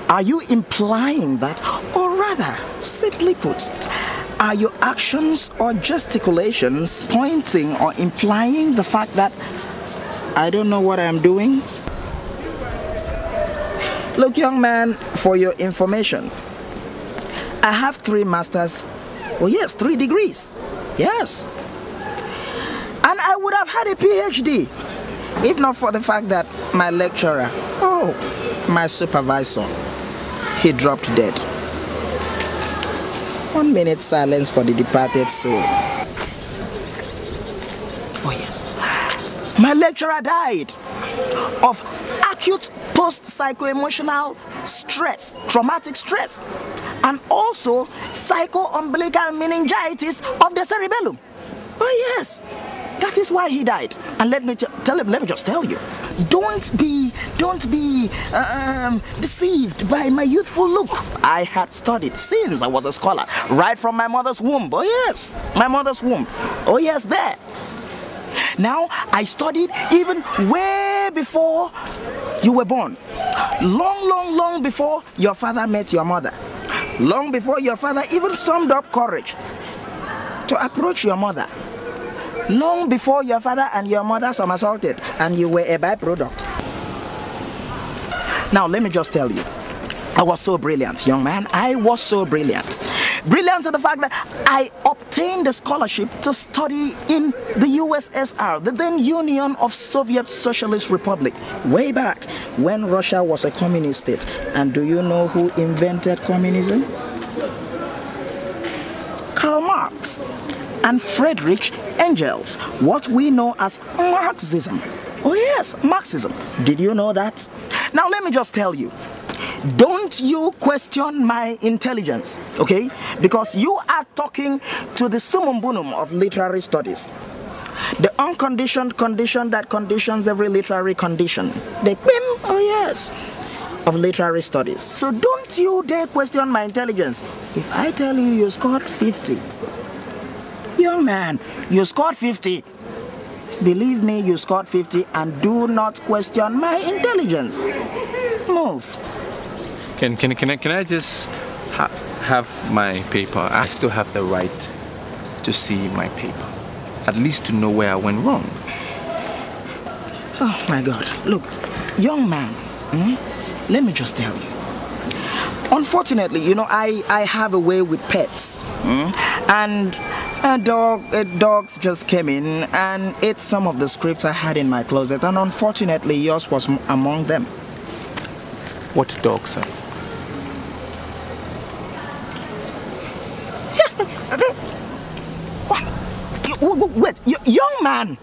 Are you implying that, or rather, simply put, are your actions or gesticulations pointing or implying the fact that I don't know what I'm doing? Look, young man, for your information, I have three masters, oh yes, three degrees, yes. And I would have had a PhD, if not for the fact that my lecturer, oh, my supervisor, he dropped dead. One minute silence for the departed soul. Oh yes. My lecturer died of acute post-psycho-emotional stress, traumatic stress, and also psycho-umbilical meningitis of the cerebellum. Oh yes, that is why he died. And let me tell him, let me just tell you, don't be, don't be um, deceived by my youthful look. I had studied since I was a scholar, right from my mother's womb. Oh yes, my mother's womb. Oh yes, there. Now, I studied even way before you were born. Long, long, long before your father met your mother. Long before your father even summed up courage to approach your mother. Long before your father and your mother somersaulted and you were a byproduct. Now, let me just tell you. I was so brilliant, young man. I was so brilliant. Brilliant to the fact that I obtained a scholarship to study in the U S S R, the then Union of Soviet Socialist Republic, way back when Russia was a communist state. And do you know who invented communism? Karl Marx and Friedrich Engels, what we know as Marxism. Oh yes, Marxism. Did you know that? Now let me just tell you. Don't you question my intelligence, okay? Because you are talking to the summum bonum of literary studies. The unconditioned condition that conditions every literary condition. The bim, oh yes, of literary studies. So don't you dare question my intelligence. If I tell you you scored fifty, young man, you scored fifty. Believe me, you scored fifty, and do not question my intelligence. Move. Can, can, can, I, can I just ha have my paper? I still have the right to see my paper. At least to know where I went wrong. Oh my God. Look, young man, hmm? Let me just tell you. Unfortunately, you know, I, I have a way with pets. Hmm? And a dog, a dog just came in and ate some of the scripts I had in my closet. And unfortunately, yours was among them. What dog, sir? Wait, young man,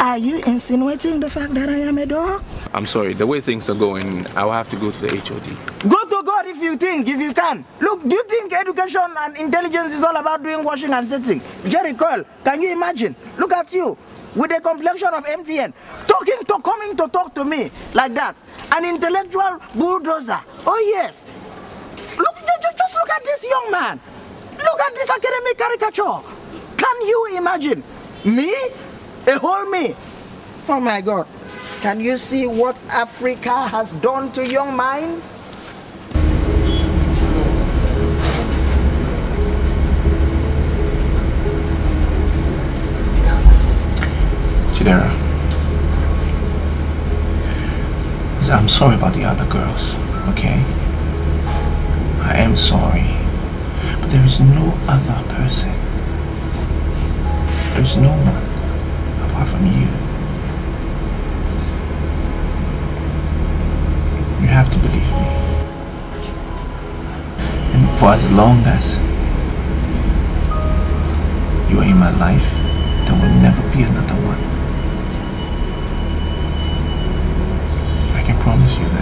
are you insinuating the fact that I am a dog? I'm sorry, the way things are going, I'll have to go to the H O D. Go to God if you think, if you can. Look, do you think education and intelligence is all about doing washing and sitting? Jerry Cole, can you imagine? Look at you, with a complexion of M T N, talking to, coming to talk to me like that. An intellectual bulldozer. Oh yes. Look, just look at this young man. Look at this academic caricature. Can you imagine? Me? A whole me? Oh my God. Can you see what Africa has done to young minds? Chidera. I'm sorry about the other girls, okay? I am sorry. But there is no other person. There's no one apart from you. You have to believe me. And for as long as you are in my life, there will never be another one. I can promise you that.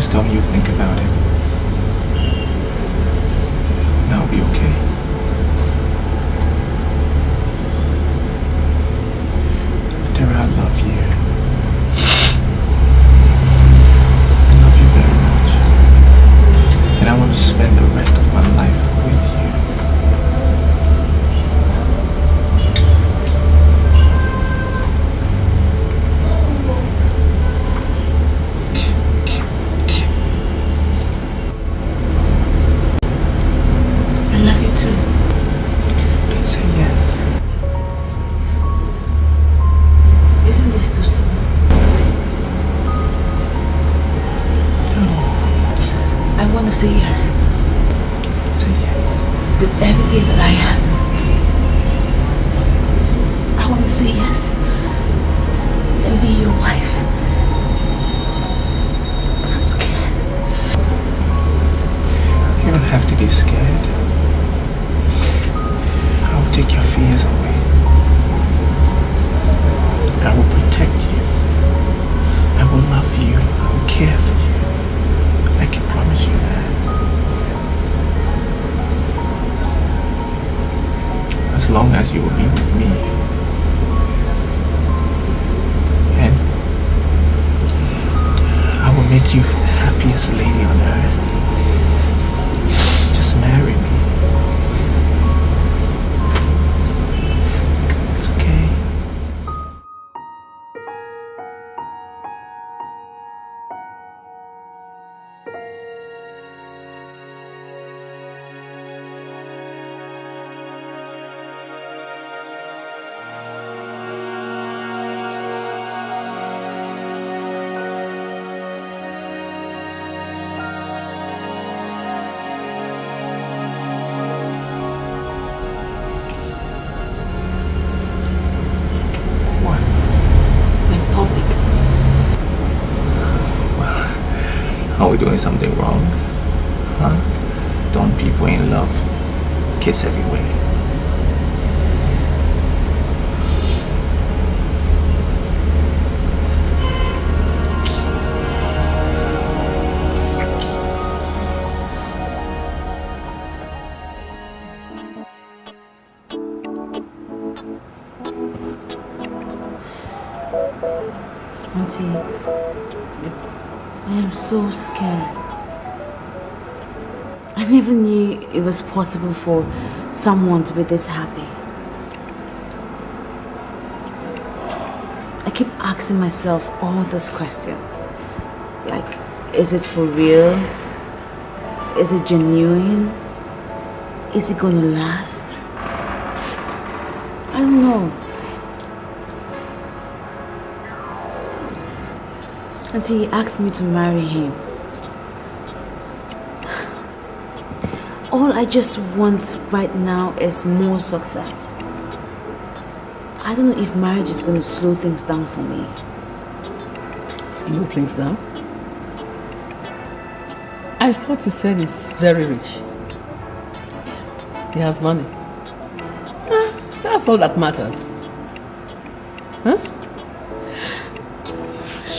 Just don't you think about it. And I'll be okay. Chidera, I love you. I want to spend the rest of my life with you. I love you too. Okay, say yes. Isn't this too soon? I want to say yes. Say yes. With everything that I have. I want to say yes. And be your wife. I'm scared. You don't have to be scared. I will take your fears away. I will protect you. I will love you. I will care for you. I can promise you that. As long as you will be with me. And I will make you the happiest lady on earth. Just marry me. It's okay. Doing something wrong, huh? Don't people in love kiss everywhere? So scared. I never knew it was possible for someone to be this happy. I keep asking myself all those questions. Like, is it for real? Is it genuine? Is it gonna last? I don't know. Until he asked me to marry him. All I just want right now is more success. I don't know if marriage is going to slow things down for me. Slow things down? I thought you said he's very rich. Yes. He has money. Yes. That's all that matters. Huh?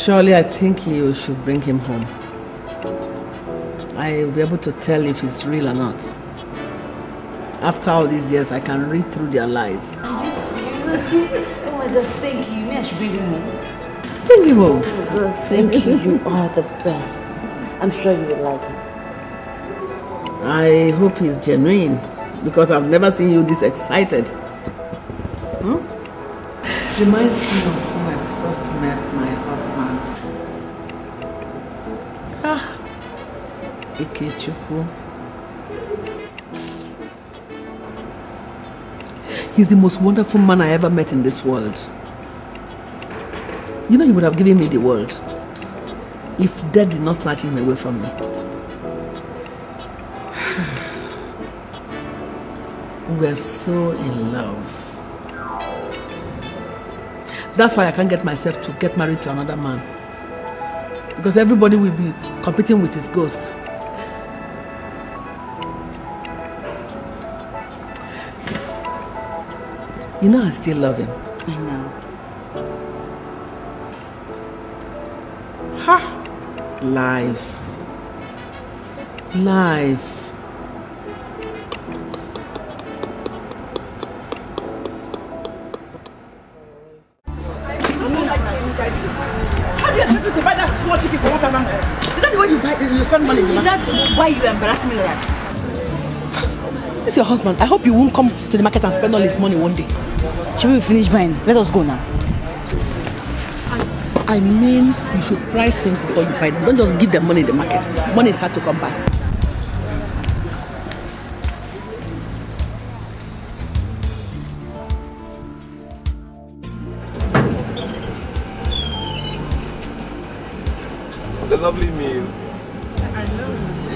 Surely, I think you should bring him home. I'll be able to tell if he's real or not. After all these years, I can read through their lies. Are you serious? Oh my God, thank you. Maybe I should bring him home. Bring him home. Oh my God, thank you. You are the best. I'm sure you will like him. I hope he's genuine, because I've never seen you this excited. Hmm? Reminds me of when I first met my He's the most wonderful man I ever met in this world. You know, he would have given me the world if death did not snatch him away from me. We are so in love. That's why I can't get myself to get married to another man. Because everybody will be competing with his ghost. You know I still love him. I know. Ha! Life. Nice. How do you expect me to buy that small chicken for one thousand naira? Is that the way you buy, you spend money? Is that why you embarrass me like that? It's your husband. I hope you won't come to the market and spend all his money one day. Shall we finish buying? Let us go now. I mean, you should price things before you buy them. Don't just give them money in the market. Money is hard to come by. What a lovely meal. I know.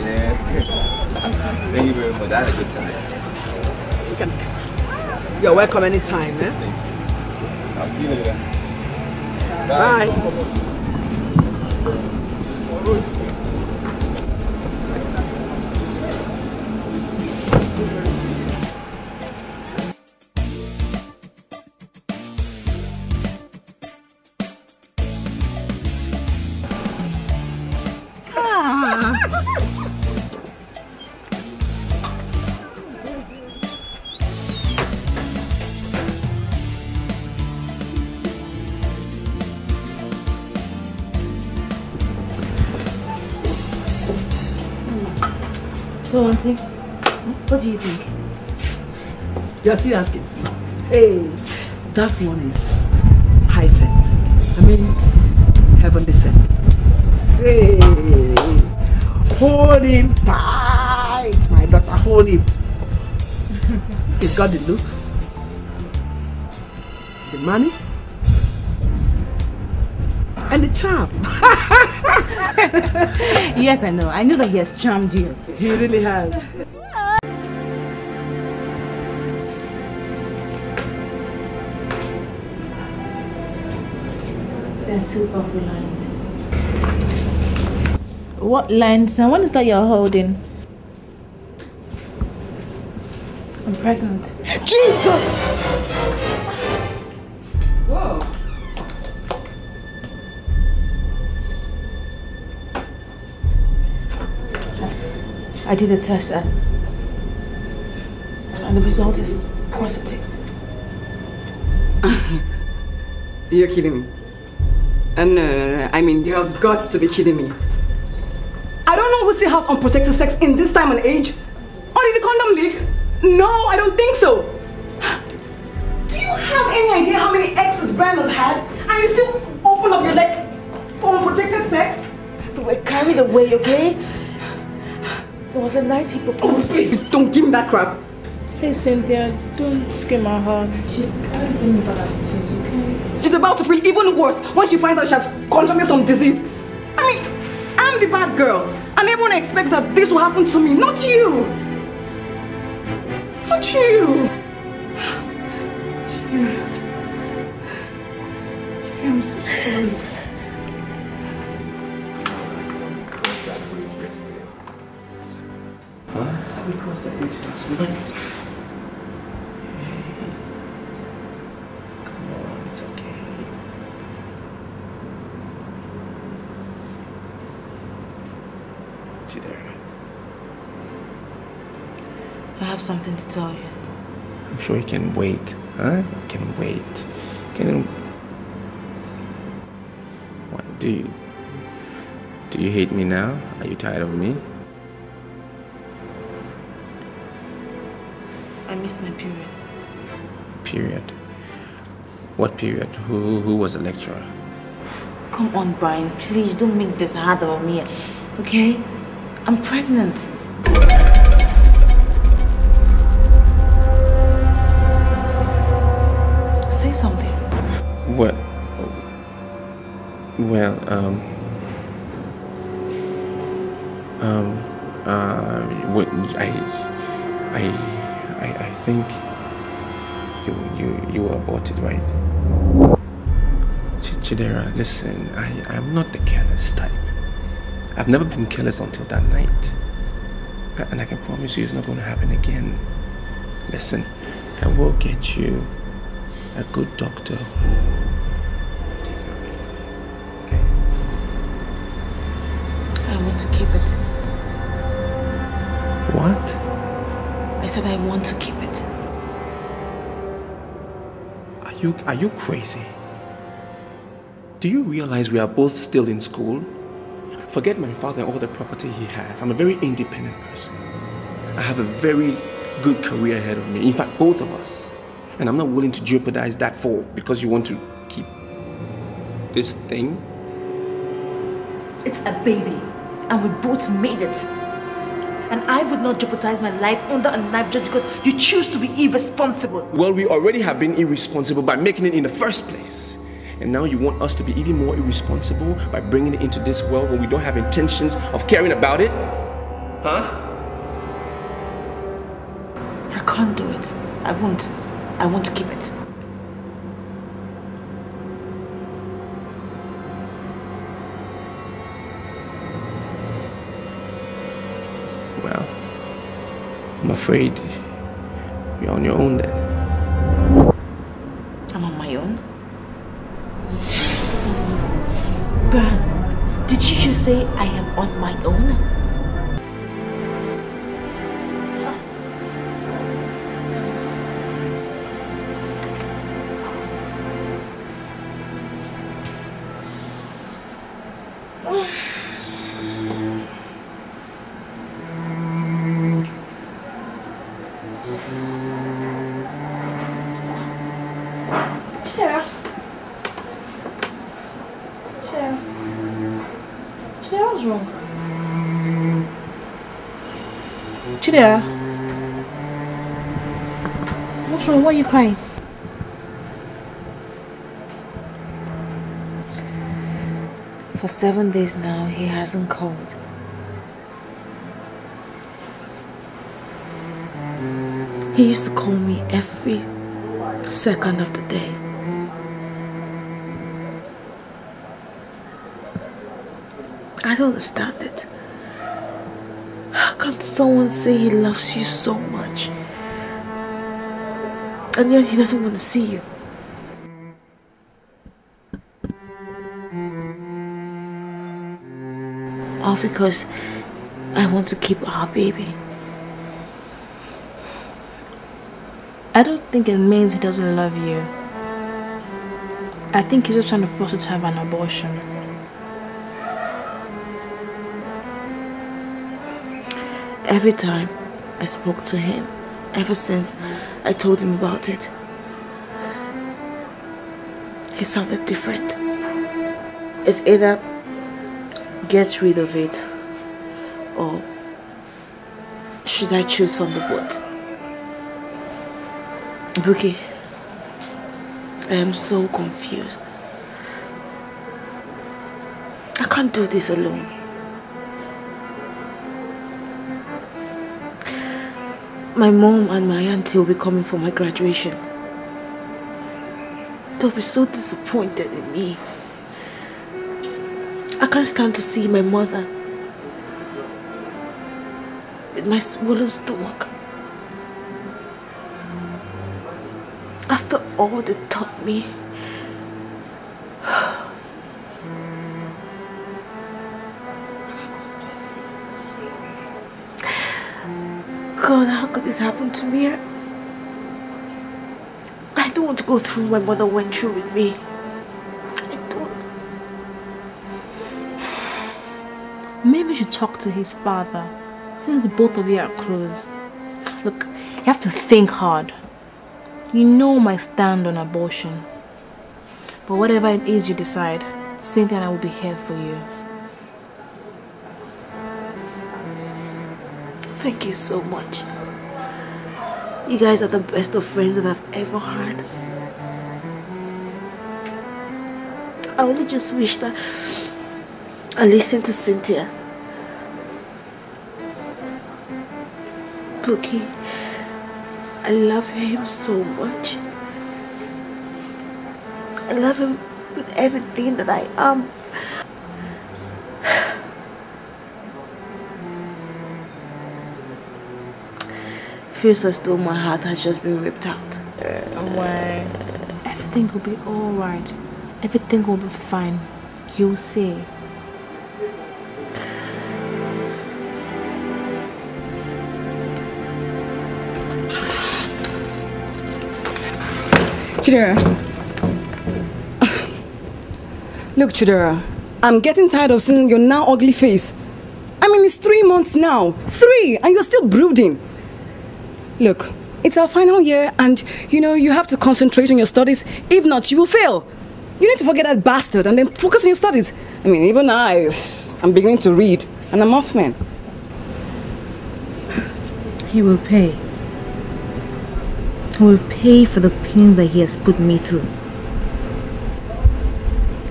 Yeah. Thank you very much. I had a good time. You're welcome anytime. Eh? Thank you. I'll see you later. Bye. Bye. Ah. So, Auntie, what do you think? You're still asking. Hey, that one is high scent. I mean, heavenly scent. Hey, hold him tight, my daughter. Hold him. He's got the looks, the money, and the charm. Yes, I know. I know that he has charmed you. He really has. They're two purple lines. What lines? And what is that you're holding? I'm pregnant. Jesus! Whoa. I did a test and, and the result is positive. You're kidding me. Uh, no, no, no, I mean, you have got to be kidding me. I don't know who still has unprotected sex in this time and age. Or did the condom leak? No, I don't think so. Do you have any idea how many exes Brian has had? And you still open up your leg for unprotected sex? You were carried away, okay? There was a night he proposed. Oh, please, don't give me that crap. Please, Cynthia, don't scare my heart. She can't even embarrass things, okay? She's about to feel even worse when she finds out she has contracted some disease. I mean, I'm the bad girl, and everyone expects that this will happen to me, not you. Not you. Chidera. I'm so sorry. Come on, it's okay. Chidera. I have something to tell you. I'm sure you can wait, huh? You can wait. You can. What do you? Do you hate me now? Are you tired of me? I missed my period. Period? What period? Who, who was the lecturer? Come on, Brian. Please don't make this hard about me, okay? I'm pregnant. Say something. What? Well, um... Um... Uh... What, I... I... I, I think you, you, you were aborted, right? Ch Chidera, listen, I, I'm not the careless type. I've never been careless until that night. And I can promise you it's not going to happen again. Listen, I will get you a good doctor. Take care of it for you, okay? I want to keep it. What? I said I want to keep it. Are you, are you crazy? Do you realize we are both still in school? Forget my father and all the property he has. I'm a very independent person. I have a very good career ahead of me. In fact, both of us. And I'm not willing to jeopardize that for because you want to keep this thing. It's a baby, and we both made it. And I would not jeopardize my life under a knife just because you choose to be irresponsible. Well, we already have been irresponsible by making it in the first place. And now you want us to be even more irresponsible by bringing it into this world when we don't have intentions of caring about it? Huh? I can't do it. I won't. I want to keep it. Well, I'm afraid you're on your own then. I'm on my own? Brian, did you just say I am on my own? Chidera, what's wrong? Why are you crying? For seven days now, he hasn't called. He used to call me every second of the day. I don't understand it. Can't someone say he loves you so much? And yet he doesn't want to see you. All because I want to keep our baby. I don't think it means he doesn't love you. I think he's just trying to force you to have an abortion. Every time I spoke to him, ever since I told him about it, he sounded different. It's either get rid of it or should I choose from the boat? Buki, I am so confused. I can't do this alone. My mom and my auntie will be coming for my graduation. They'll be so disappointed in me. I can't stand to see my mother with my swollen stomach. After all they taught me, God, how could this happen to me? I don't want to go through what my mother went through with me. I don't. Maybe you should talk to his father, since the both of you are close. Look, you have to think hard. You know my stand on abortion. But whatever it is you decide, Cynthia and I will be here for you. Thank you so much. You guys are the best of friends that I've ever had. I only just wish that I listened to Cynthia. Buki, I love him so much. I love him with everything that I am. Feels as though my heart has just been ripped out. Away. Everything will be alright. Everything will be fine. You'll see. Chidera. Look, Chidera, I'm getting tired of seeing your now ugly face. I mean, it's three months now. Three! And you're still brooding. Look, it's our final year and, you know, you have to concentrate on your studies. If not, you will fail. You need to forget that bastard and then focus on your studies. I mean, even I, I'm beginning to read and I'm off, man. He will pay. He will pay for the pain that he has put me through.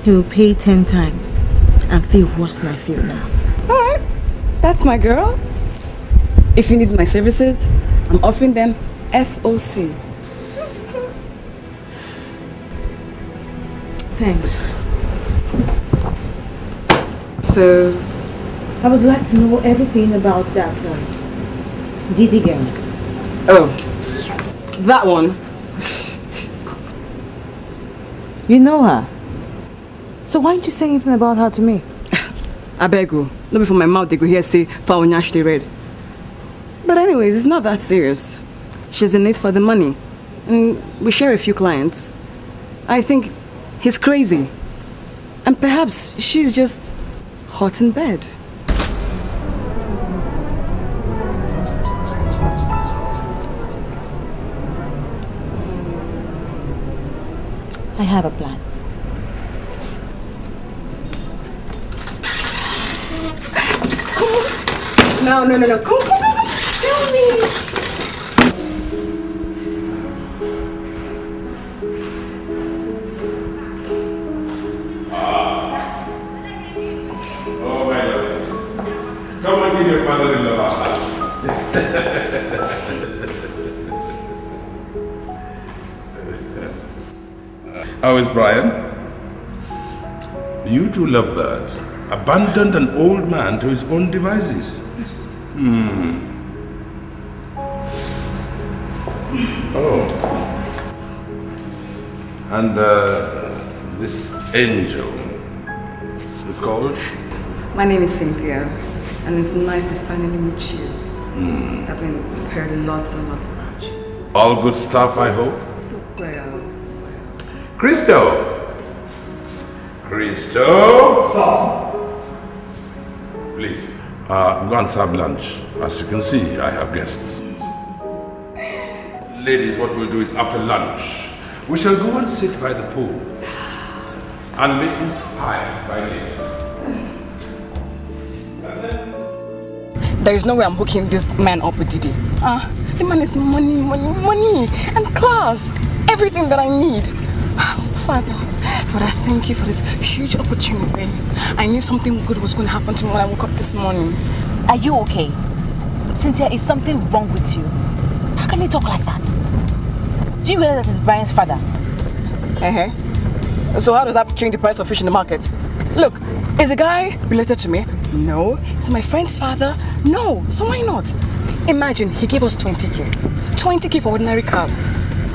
He will pay ten times and feel worse than I feel now. Alright, that's my girl. If you need my services, I'm offering them F O C. Thanks. So, I would like to know everything about that um, Didi girl. Oh, that one. You know her? So why didn't you say anything about her to me? I beg you. Not before my mouth they go here say Faunyash they read. But anyways, it's not that serious. She's in it for the money. And we share a few clients. I think he's crazy. And perhaps she's just hot in bed. I have a plan. No, no, no, no. Come, come, come, come. Tell me. Ah. Oh, my love. Come and give your father in love. How is Brian? You two lovebirds abandoned an old man to his own devices. Hmm. Oh. And uh, this angel is called? My name is Cynthia, and it's nice to finally meet you. Hmm. I've been heard lots and lots about you. All good stuff, I hope. Well, well. Crystal. Crystal. So. Please. Uh, go and serve lunch. As you can see, I have guests. Ladies, what we'll do is after lunch, we shall go and sit by the pool and be inspired by nature. There is no way I'm hooking this man up with Didi. Uh, the man is money, money, money, and class. Everything that I need. Oh, Father. But I thank you for this huge opportunity. I knew something good was going to happen to me when I woke up this morning. Are you okay? Cynthia, is something wrong with you? How can you talk like that? Do you realize that it's Brian's father? Uh-huh. So how does that change the price of fish in the market? Look, is the guy related to me? No. Is my friend's father? No. So why not? Imagine, he gave us twenty K. twenty K for ordinary cab.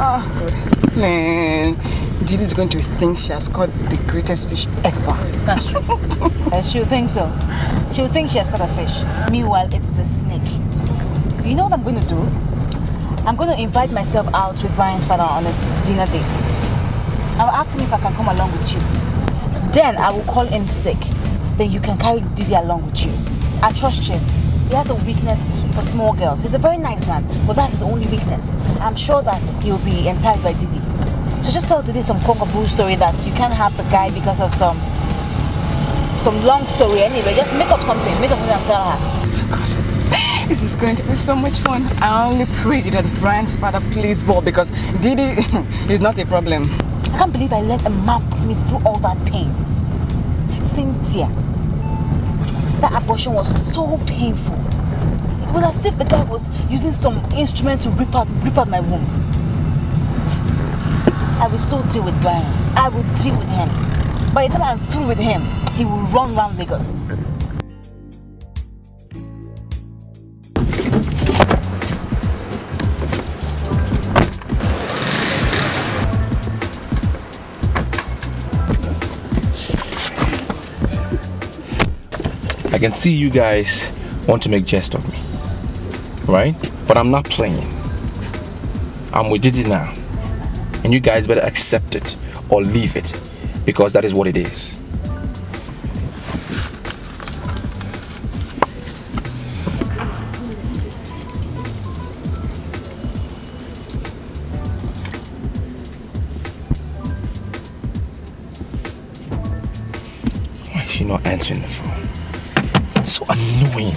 Ah, oh, good. Man. Didi is going to think she has caught the greatest fish ever. That's true. And she'll think so. She'll think she has caught a fish. Meanwhile, it's a snake. You know what I'm going to do? I'm going to invite myself out with Brian's father on a dinner date. I'll ask him if I can come along with you. Then I will call in sick. Then you can carry Didi along with you. I trust him. He has a weakness for small girls. He's a very nice man, but that's his only weakness. I'm sure that he'll be enticed by Didi. So just tell Didi some cockaboo story that you can't have the guy because of some some long story anyway. Just make up something. Make up something and tell her. Oh God, this is going to be so much fun. I only pray that Brian's father plays ball because Didi is not a problem. I can't believe I let a man put me through all that pain. Cynthia, that abortion was so painful. It was as if the guy was using some instrument to rip out, rip out my womb. I will still deal with Brian. I will deal with him. By the time I'm through with him, he will run round Lagos. I can see you guys want to make jest of me, right? But I'm not playing. I'm with Didi now. and you guys better accept it or leave it, because that is what it is. Why is she not answering the phone? So annoying.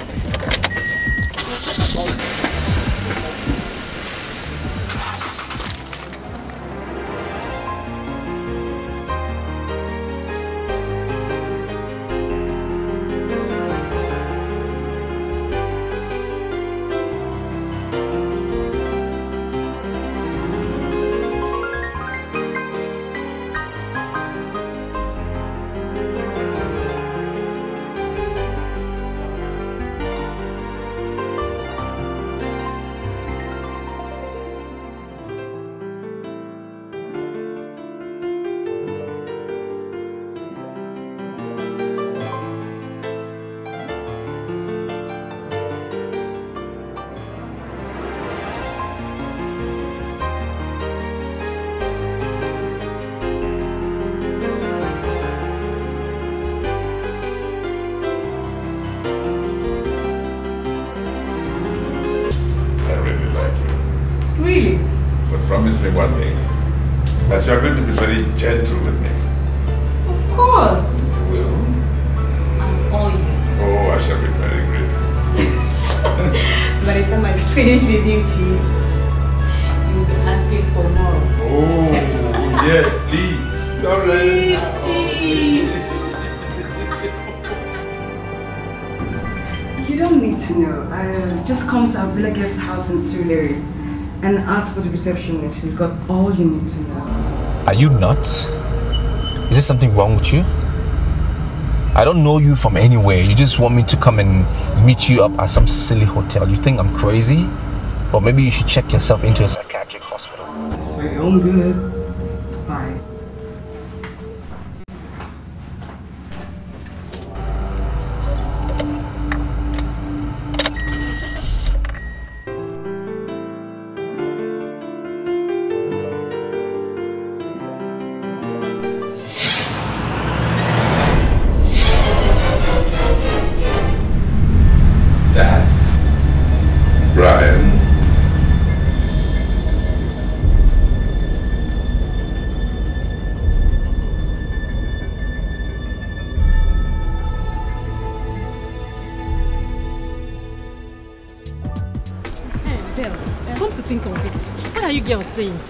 For the receptionist, she's got all you need to know. Are you nuts? Is there something wrong with you? I don't know you from anywhere. You just want me to come and meet you up at some silly hotel. You think I'm crazy? Or maybe you should check yourself into a psychiatric hospital. It's for your own good. Bye.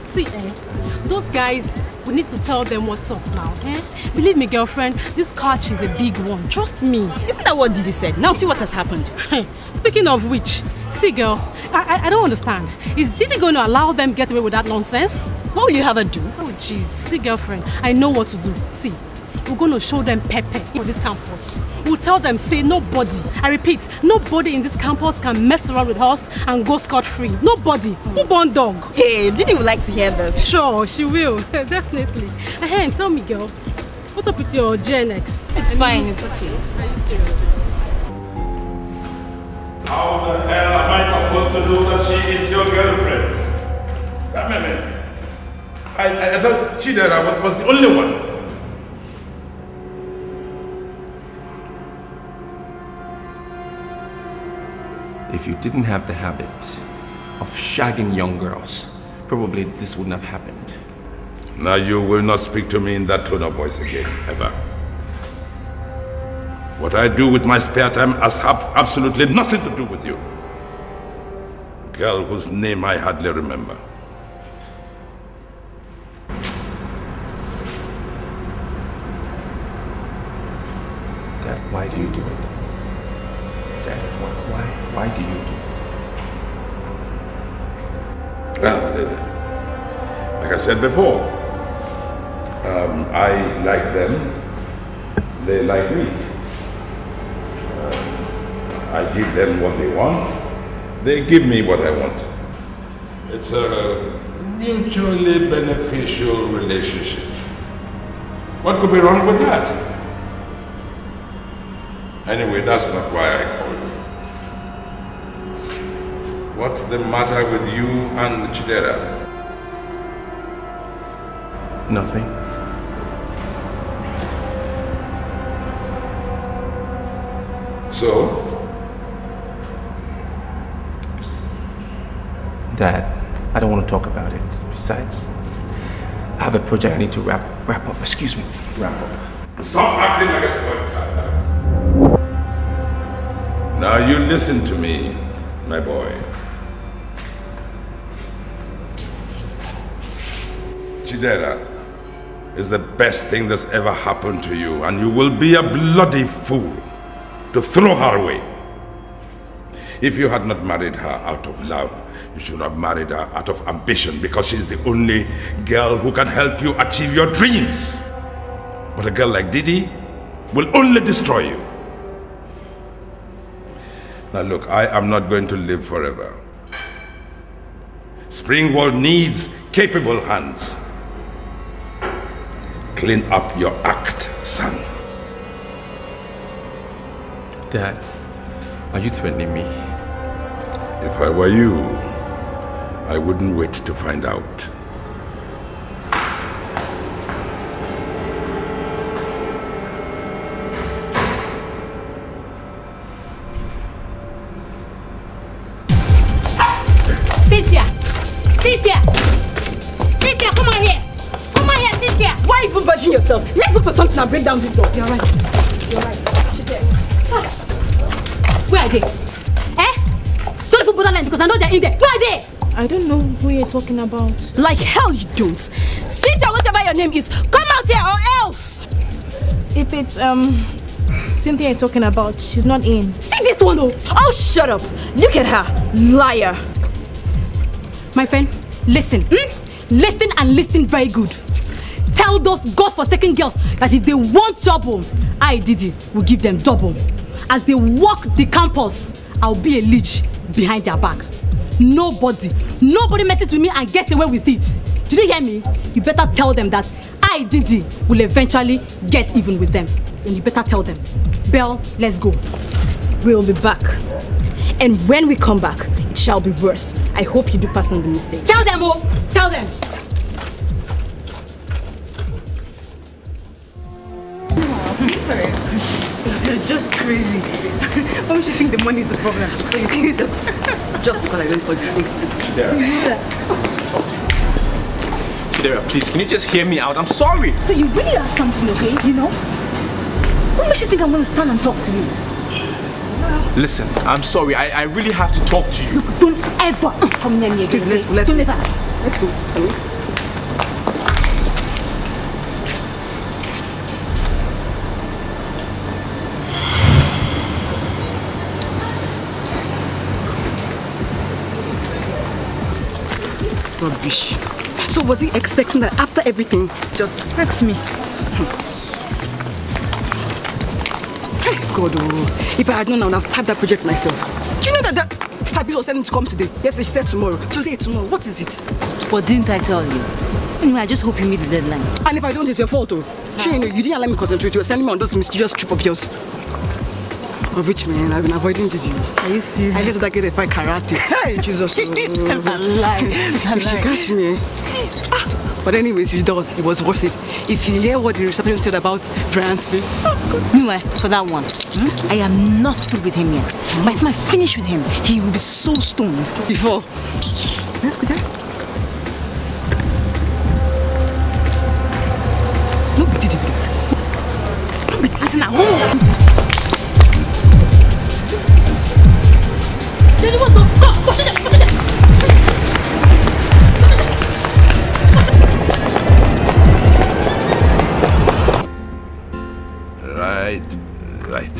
See, eh? Those guys, we need to tell them what's up now, eh? Believe me, girlfriend, this catch is a big one. Trust me. Isn't that what Didi said? Now see what has happened. Speaking of which, see, girl, I, I, I don't understand. Is Didi going to allow them get away with that nonsense? What will you have her do? Oh, jeez. See, girlfriend, I know what to do. See, we're going to show them Pepe on this campus. We'll tell them, say, nobody, I repeat, nobody in this campus can mess around with us and go scot-free. Nobody. Who born dog? Hey, Didi would like to hear this. Sure, she will. Definitely. Hey, tell me, girl, what's up with your Gen X? It's I fine, mean, it's okay. Are you serious? How the hell am I supposed to know that she is your girlfriend? That man. I, I thought Chidera was the only one. If you didn't have the habit of shagging young girls, probably this wouldn't have happened. Now you will not speak to me in that tone of voice again, ever. What I do with my spare time has absolutely nothing to do with you. A girl whose name I hardly remember. Dad, why do you do it? Why do you do it? Ah, like I said before, um, I like them, they like me. Uh, I give them what they want, they give me what I want. It's a mutually beneficial relationship. What could be wrong with that? Anyway, that's not why I called. What's the matter with you and Chidera? Nothing. So? Dad, I don't want to talk about it. Besides, I have a project I need to wrap wrap up. Excuse me, wrap up. Stop acting like a spoiled child. Now you listen to me, my boy. Chidera is the best thing that's ever happened to you, and you will be a bloody fool to throw her away. If you had not married her out of love, you should have married her out of ambition, because she's the only girl who can help you achieve your dreams. But a girl like Didi will only destroy you. Now look, I am not going to live forever. Spring World needs capable hands. Clean up your act, son. Dad, are you threatening me? If I were you, I wouldn't wait to find out. Cynthia! Cynthia! Cynthia, come on here! Come on here, Cynthia! Why even burden yourself? Let's look for something and break down this door. You're right. You're right. She's here. Where are they? Because I know they're in there. Where are they? I don't know who you're talking about. Like hell you don't. Cynthia, whatever your name is, come out here or else. If it's um Cynthia you're talking about, she's not in. See this one though. Oh, shut up. Look at her. Liar. My friend, listen. Hmm? Listen and listen very good. Tell those godforsaken girls that if they want trouble, I, Didi, will give them double. As they walk the campus, I'll be a leech behind their back. Nobody, nobody messes with me and gets away with it. Did you hear me? You better tell them that I, Didi, will eventually get even with them. And you better tell them. Belle, let's go. We'll be back. And when we come back, it shall be worse. I hope you do pass on the mistake. Tell them, oh! Tell them! You're just crazy. Why would you think the money is the problem? So you think it's just just because I don't talk, you think? Chidera. Yeah. Chidera, please, can you just hear me out? I'm sorry. But you really are something, okay? You know? What makes you think I'm going to stand and talk to you? Listen, I'm sorry. I, I really have to talk to you. Look, don't ever come near me again. Please, let's go. Let's, don't let's, ever. let's go. Hello? Rubbish. So was he expecting that after everything, just ask me? Hey, God, oh, if I had known, I would have typed that project myself. Do you know that that Tabi was sending to come today? Yes, she said tomorrow. Today, tomorrow. What is it? But didn't I tell you? Anyway, I just hope you meet the deadline. And if I don't, it's your fault, oh. Sure, you know, you didn't allow me to concentrate. You were sending me on those mysterious trip of yours. Of which, man, I've been avoiding Didi. Are you serious? I used to get it by karate. Hey, Jesus. I'm alive. If she catch me. Ah. But anyways, you does. It was worth it. If you hear what the reception said about Brian's face. Oh, anyway, for that one, hmm? I am not through with him yet. Hmm? By the time I finish with him, he will be so stoned. Before. Let's go there. No, be Didi, please. No, be Didi now. Oh. Didi, what's up? Go! Push it! Push it! Right. Right.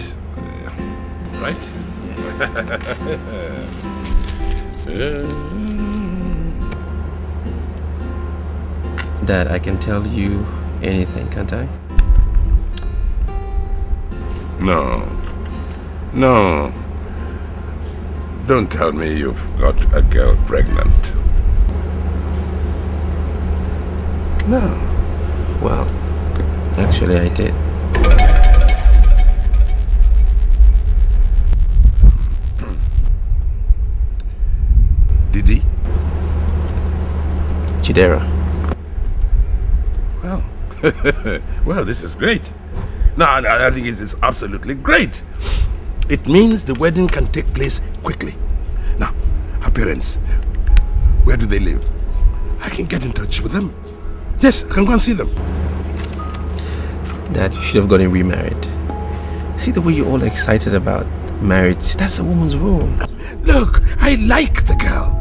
Right? Yeah. Dad, I can tell you anything, can't I? No. No. Don't tell me you've got a girl pregnant. No. Well, actually I did. Didi? Chidera. Well, Well, this is great. No, I think it is absolutely great. It means the wedding can take place quickly. Now, her parents, where do they live? I can get in touch with them. Yes, I can go and see them. Dad, you should have gotten remarried. See the way you're all excited about marriage. That's a woman's role. Look, I like the girl.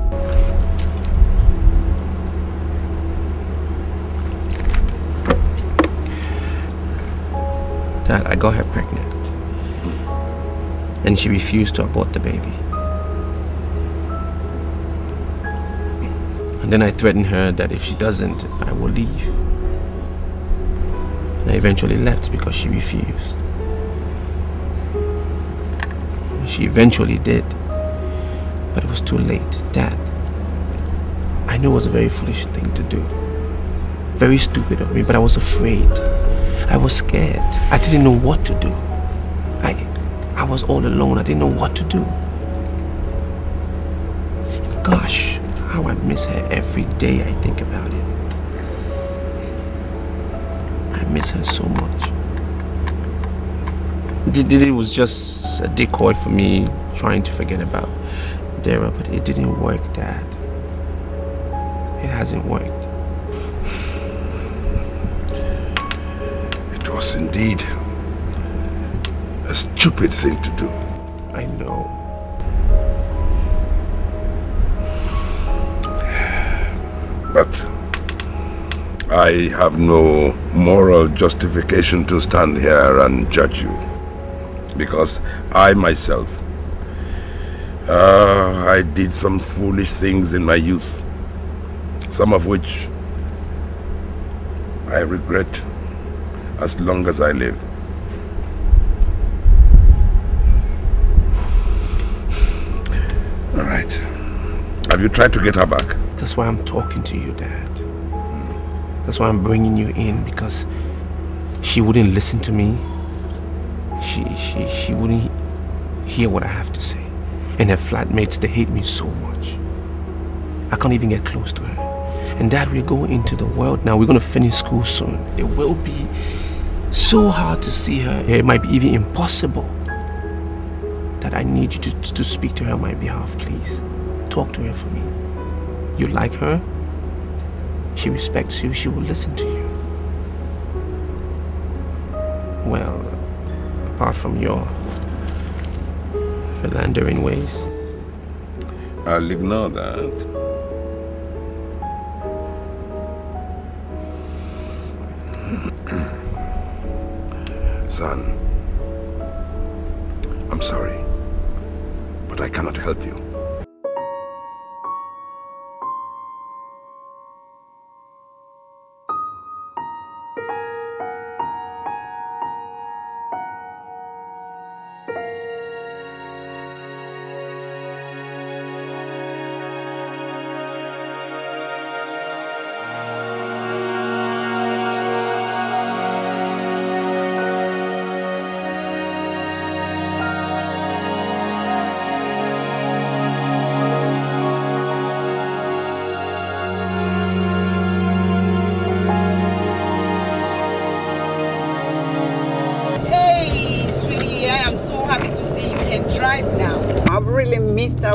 Dad, I got her pregnant. And she refused to abort the baby. And then I threatened her that if she doesn't, I will leave. And I eventually left because she refused. She eventually did. But it was too late. Dad, I knew it was a very foolish thing to do. Very stupid of me, but I was afraid. I was scared. I didn't know what to do. I... I was all alone. I didn't know what to do. Gosh, how I miss her every day I think about it. I miss her so much. Didi was just a decoy for me, trying to forget about Dara, but it didn't work, Dad. It hasn't worked. It was indeed a stupid thing to do. I know. But I have no moral justification to stand here and judge you. Because I myself, uh, I did some foolish things in my youth. Some of which I regret as long as I live. All right. Have you tried to get her back? That's why I'm talking to you, Dad. That's why I'm bringing you in, because she wouldn't listen to me. She, she, she wouldn't hear what I have to say. And her flatmates, they hate me so much. I can't even get close to her. And Dad, we're going into the world now. We're going to finish school soon. It will be so hard to see her. It might be even impossible. That I need you to, to speak to her on my behalf, please. Talk to her for me. You like her? She respects you. She will listen to you. Well, apart from your philandering ways. I'll ignore that. Son, I'm sorry. But I cannot help you.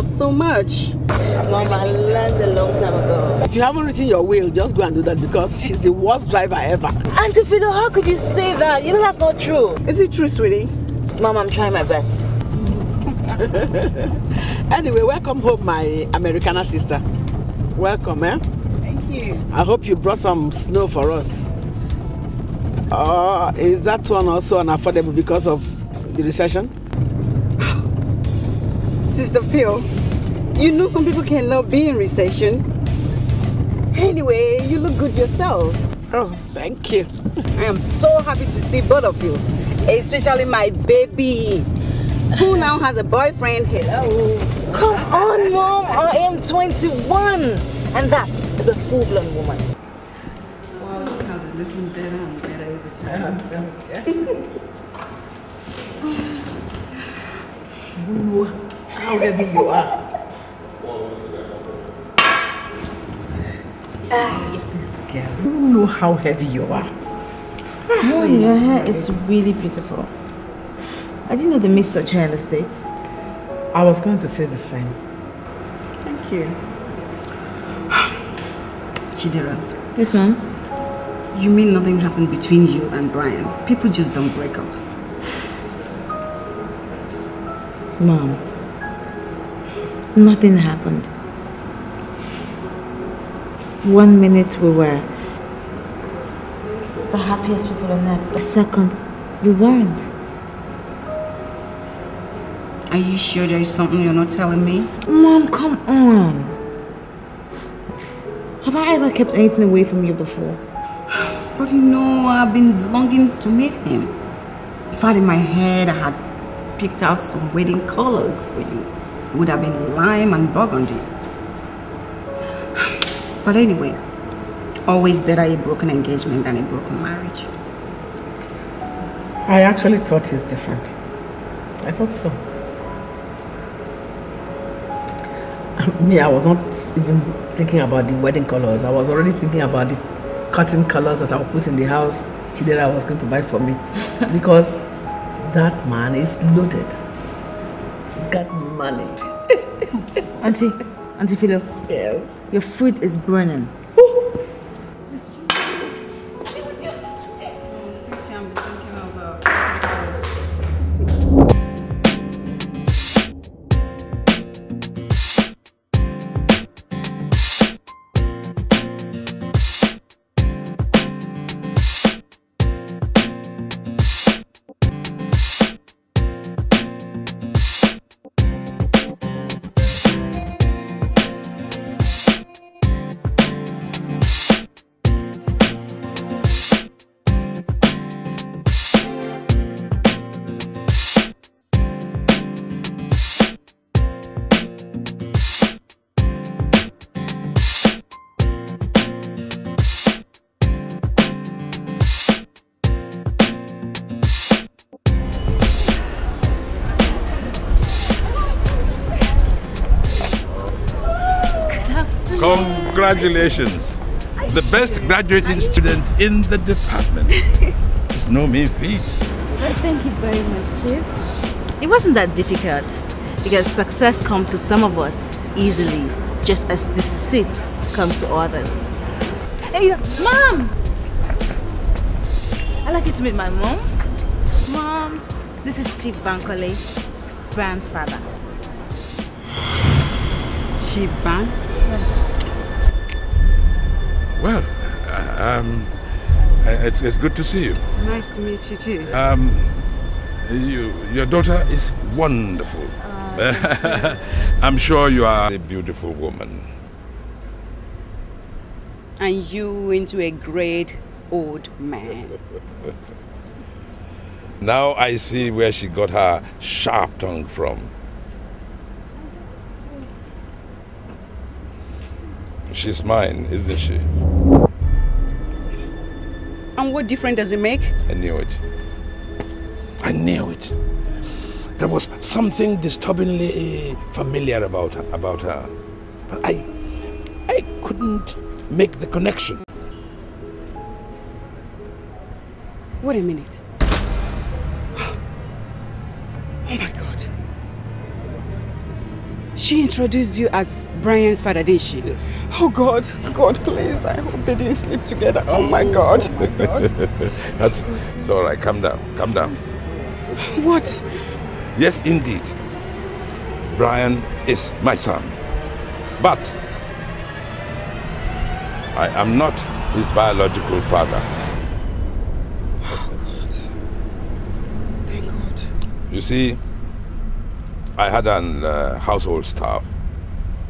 So much. Mom, I learned a long time ago. If you haven't written your will, just go and do that, because she's the worst driver ever. Auntie Philo, how could you say that? You know that's not true. Is it true, sweetie? Mom, I'm trying my best. Anyway, welcome home, my Americana sister. Welcome, eh? Thank you. I hope you brought some snow for us. Oh, is that one also unaffordable because of the recession? Sister Phil, you know some people cannot be in recession. Anyway, you look good yourself. Oh, thank you. I am so happy to see both of you, especially my baby, who now has a boyfriend. Hello. Come on, Mom. I am twenty-one, and that is a full-blown woman. Wow, this house is looking better and better every time. How heavy you are. This girl, you know how heavy you are. No, your hair is really beautiful. I didn't know they made such hair in the States. I was going to say the same. Thank you. Chidera. Yes, ma'am? You mean nothing happened between you and Brian? People just don't break up. Mom, nothing happened. One minute we were the happiest people on earth. The second, we weren't. Are you sure there is something you're not telling me? Mom, come on. Have I ever kept anything away from you before? But you know, I've been longing to meet him. In fact, in my head, I had picked out some wedding colors for you. It would have been lime and burgundy. But anyways, always better a broken engagement than a broken marriage. I actually thought he's different. I thought so. Me, I was not even thinking about the wedding colors. I was already thinking about the curtain colors that I would put in the house Chidera was going to buy for me. Because that man is loaded. He's got money. Auntie, Auntie Philo. Yes. Your food is burning. This is true. I'm thinking about congratulations! The best graduating student in the department. It's no mean feat. Well, thank you very much, Chief. It wasn't that difficult because success comes to some of us easily, just as deceit comes to others. Hey, Mom! I'd like you to meet my mom. Mom, this is Chief Bankole, Brian's father. Chief Ban? Yes. Well, um, it's, it's good to see you. Nice to meet you too. Um, you, your daughter is wonderful. Uh, I'm sure you are a beautiful woman. And you into a great old man. Now I see where she got her sharp tongue from. She's mine, isn't she? And what difference does it make? I knew it. I knew it. There was something disturbingly familiar about her, about her. But I, I couldn't make the connection. Wait a minute. Oh my God. She introduced you as Brian's father, didn't she? Yes. Oh God, God, please, I hope they didn't sleep together. Oh my God. Oh my God. That's, it's all right, calm down, calm down. What? Yes, indeed. Brian is my son. But I am not his biological father. Oh God. Thank God. You see, I had an uh, household staff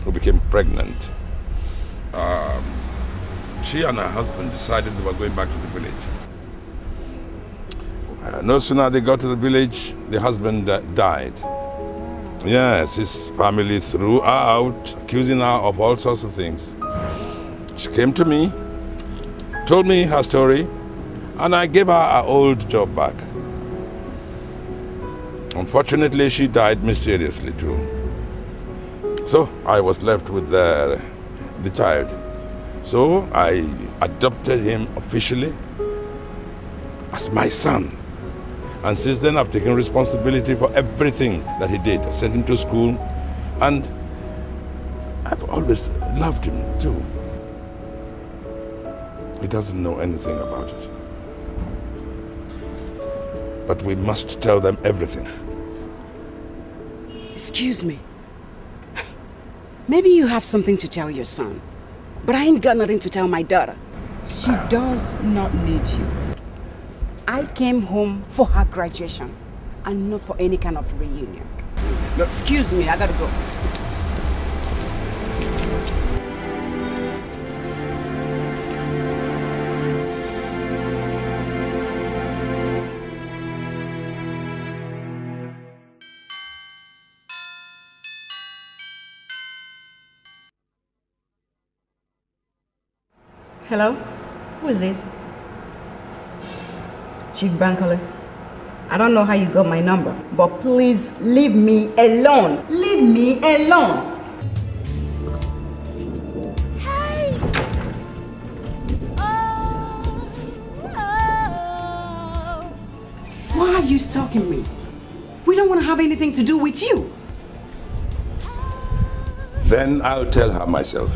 who became pregnant. Um, she and her husband decided they were going back to the village. Uh, no sooner they got to the village, the husband uh, died. Yes, his family threw her out, accusing her of all sorts of things. She came to me, told me her story, and I gave her her old job back. Unfortunately, she died mysteriously too. So I was left with the Uh, the child. So I adopted him officially as my son. And since then, I've taken responsibility for everything that he did. I sent him to school, and I've always loved him too. He doesn't know anything about it. But we must tell them everything. Excuse me. Maybe you have something to tell your son, but I ain't got nothing to tell my daughter. She does not need you. I came home for her graduation and not for any kind of reunion. No. Excuse me, I gotta go. Hello? Who is this? Chief Bankole. I don't know how you got my number, but please leave me alone. Leave me alone. Why are you stalking me? We don't want to have anything to do with you. Then I'll tell her myself.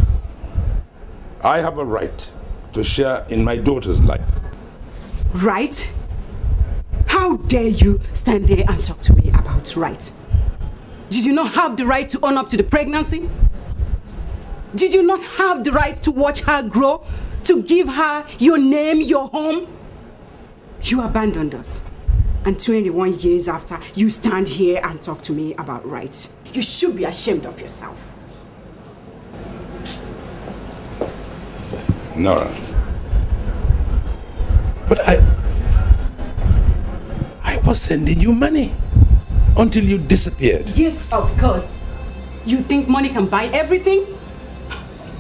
I have a right to share in my daughter's life. Right? How dare you stand there and talk to me about right? Did you not have the right to own up to the pregnancy? Did you not have the right to watch her grow? To give her your name, your home? You abandoned us. And twenty-one years after, you stand here and talk to me about right. You should be ashamed of yourself. Nora. But I... was sending you money until you disappeared. Yes, of course. You think money can buy everything?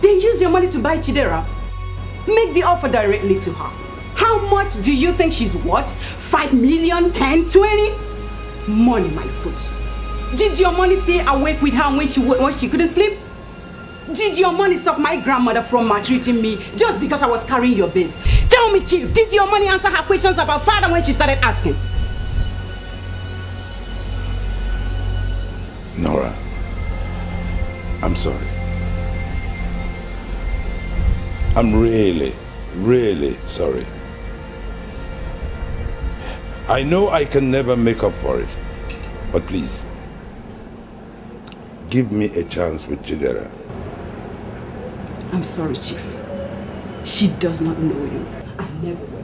Then use your money to buy Chidera. Make the offer directly to her. How much do you think she's worth? five million, ten, twenty? Money, my foot. Did your money stay awake with her when she, when she couldn't sleep? Did your money stop my grandmother from maltreating me just because I was carrying your babe? Tell me, Chief, did your money answer her questions about father when she started asking? Nora, I'm sorry. I'm really, really sorry. I know I can never make up for it, but please, give me a chance with Chidera. I'm sorry, Chief. She does not know you. I never will.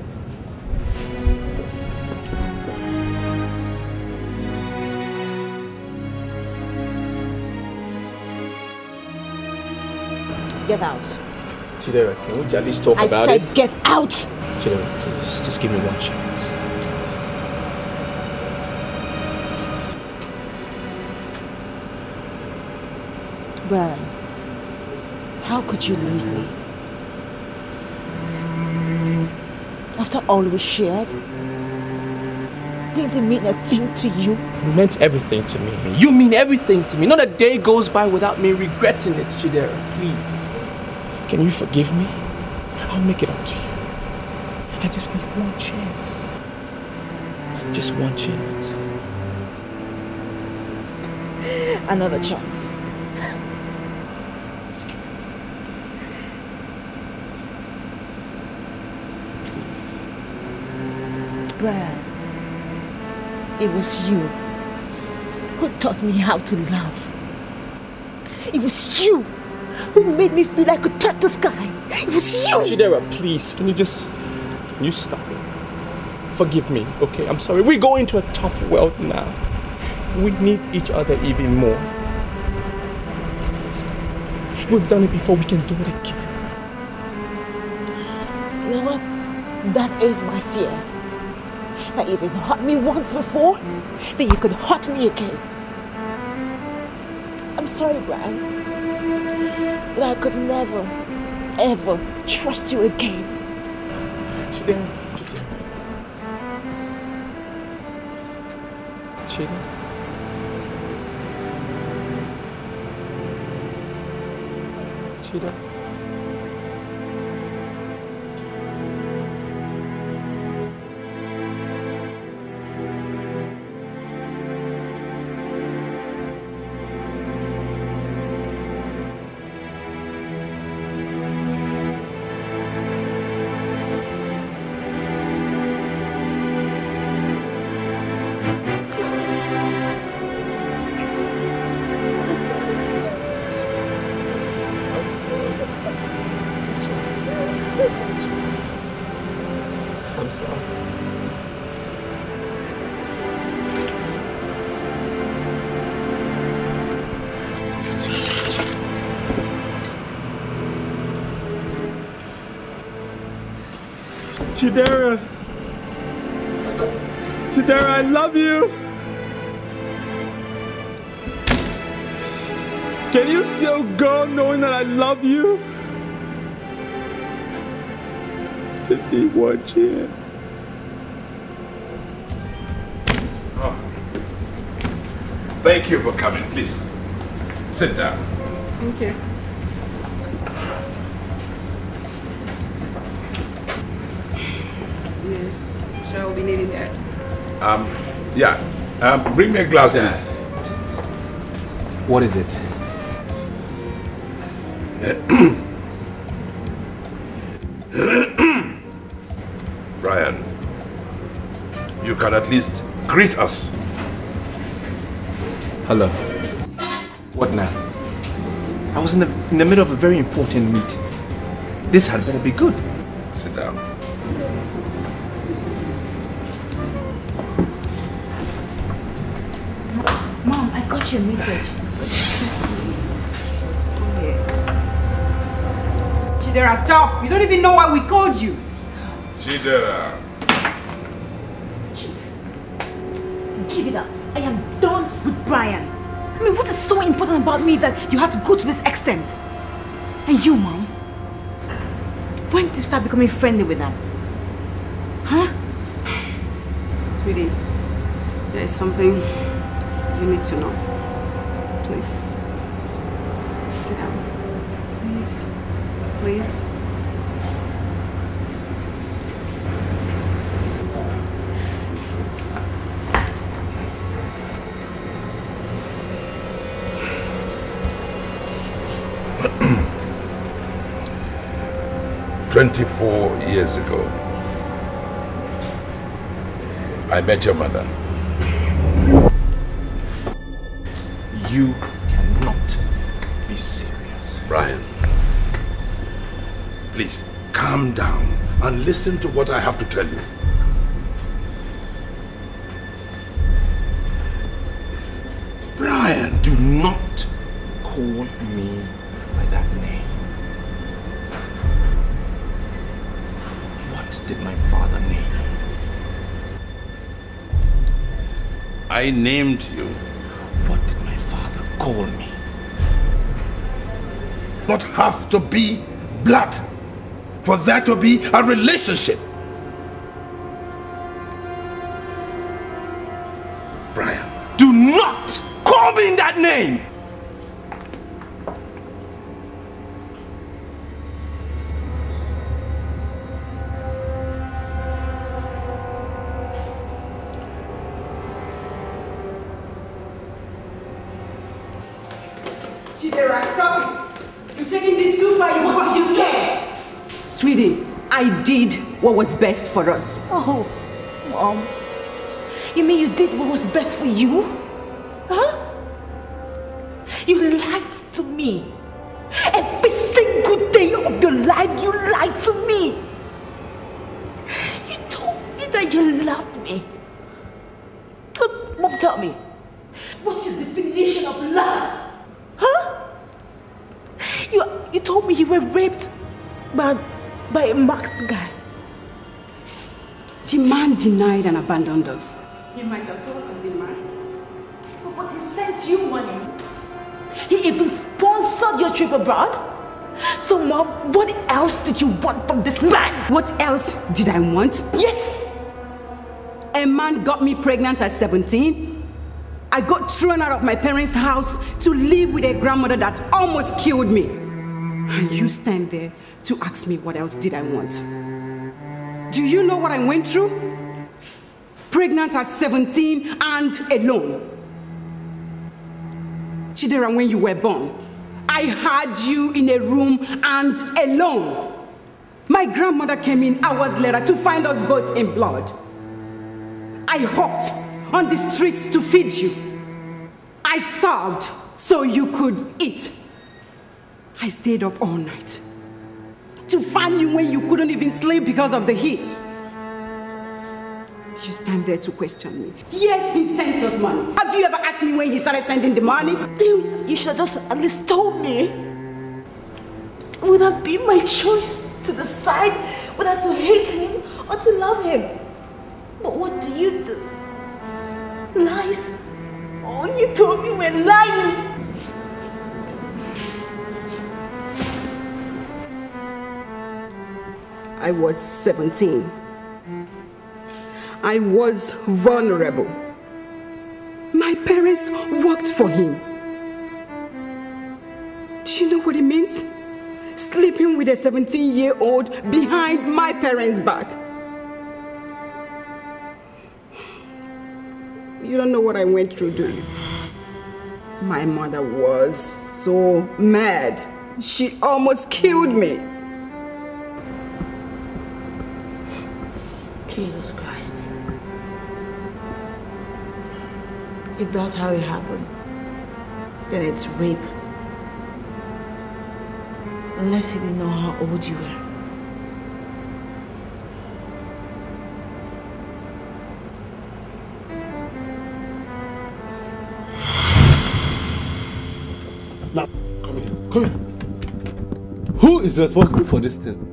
Get out. Chidera, can we at least talk I about it? I said get out! Chidera, please, just give me one chance. Please. Please. Brian, how could you leave me? After all we shared? Didn't it mean a thing to you? It meant everything to me. You mean everything to me. Not a day goes by without me regretting it, Chidera, please. Can you forgive me? I'll make it up to you. I just need one chance. Just one chance. Another chance. Please. Brian, it was you who taught me how to love. It was you who made me feel I could touch the sky. It was you! Chidera, please, can you just... Can you stop it? Forgive me, okay? I'm sorry. We go into a tough world now. We need each other even more. Please. We've done it before, we can do it again. You know what? That is my fear. That if you've hurt me once before, then you could hurt me again. I'm sorry, Brian. That I could never, ever trust you again. Chidera. Chidera. Chidera. Chidera. Chidera. Chidera, I love you. Can you still go knowing that I love you? Just need one chance. Oh. Thank you for coming. Please, sit down. Thank you. Yes, shall we need that? Um, yeah. Um, bring me a glass, yeah. Please. What is it? Brian, you can at least greet us. Hello. What now? I was in the, in the middle of a very important meeting. This had better be good. Sit down. Mom, I got your message. Chidera, stop! You don't even know why we called you! Chidera! Chief, give it up. I am done with Brian. I mean, what is so important about me that you had to go to this extent? And you, Mom? When did you start becoming friendly with them? Huh? Sweetie, there is something you need to know. Please, sit down. Please. Please. Twenty-four years ago, I met your mother. You cannot be serious. Brian. Please, calm down and listen to what I have to tell you. Brian, do not call me by that name. What did my father name? I named you. What did my father call me? Not have to be blood. For there to be a relationship. Brian. Do not call me in that name! Chidera, stop it! You're taking this too far, you know what you said! Sweetie, I did what was best for us. Oh, Mom. You mean you did what was best for you? Huh? You lied to me. Every single day of your life, you lied to me. You told me that you loved me. But Mom, tell me, what's your definition of love? Huh? You, you told me you were raped by... by a Marx guy. The man denied and abandoned us. He might as well have been Marx. But he sent you money. He even sponsored your trip abroad. So Mom, what else did you want from this man? What else did I want? Yes! A man got me pregnant at seventeen. I got thrown out of my parents' house to live with a grandmother that almost killed me. And you stand there to ask me what else did I want. Do you know what I went through? Pregnant at seventeen and alone. Chidera, when you were born, I had you in a room and alone. My grandmother came in hours later to find us both in blood. I hopped on the streets to feed you. I starved so you could eat. I stayed up all night to find you when you couldn't even sleep because of the heat. You stand there to question me. Yes, he sent us money. Have you ever asked me when he started sending the money? You, you should have just at least told me. Would that be my choice to decide whether to hate him or to love him. But what do you do? Lies. All you told me were lies. I was seventeen. I was vulnerable. My parents worked for him. Do you know what it means? Sleeping with a seventeen-year-old behind my parents' back. You don't know what I went through, dude. My mother was so mad. She almost killed me. Jesus Christ. If that's how it happened, then it's rape. Unless he didn't know how old you were. Now, come here, come here. Who is responsible for this thing?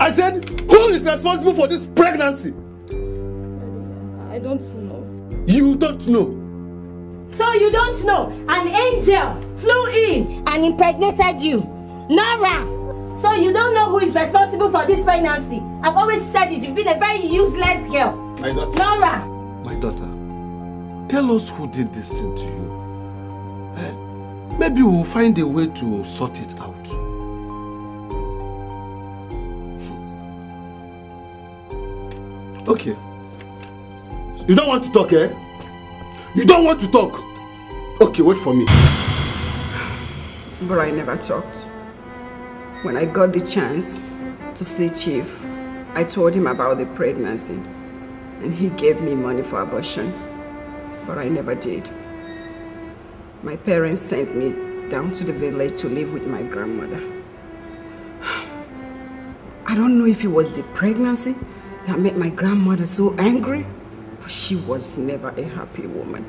I said, who is responsible for this pregnancy? I don't know. You don't know? So you don't know? An angel flew in and impregnated you. Nora! So you don't know who is responsible for this pregnancy? I've always said it, you've been a very useless girl. My daughter. Nora! My daughter, tell us who did this thing to you. Eh? Maybe we'll find a way to sort it out. Okay. You don't want to talk, eh? You don't want to talk. Okay, wait for me. But I never talked. When I got the chance to see Chief, I told him about the pregnancy, and he gave me money for abortion. But I never did. My parents sent me down to the village to live with my grandmother. I don't know if it was the pregnancy that made my grandmother so angry, for she was never a happy woman.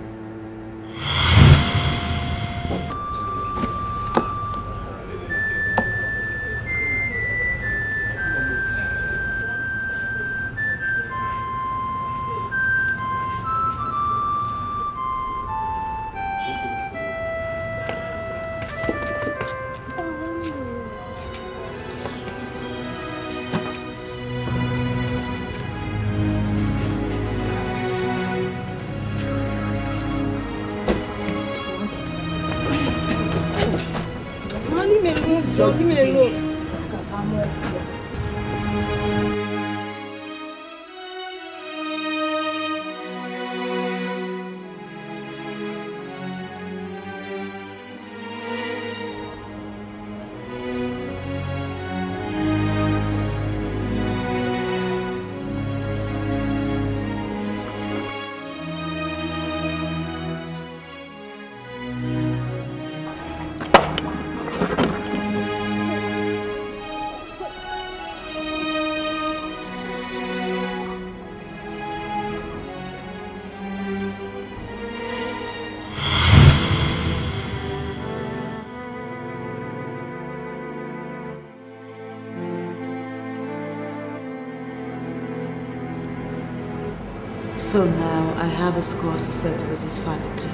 So now I have a score to settle with his father too.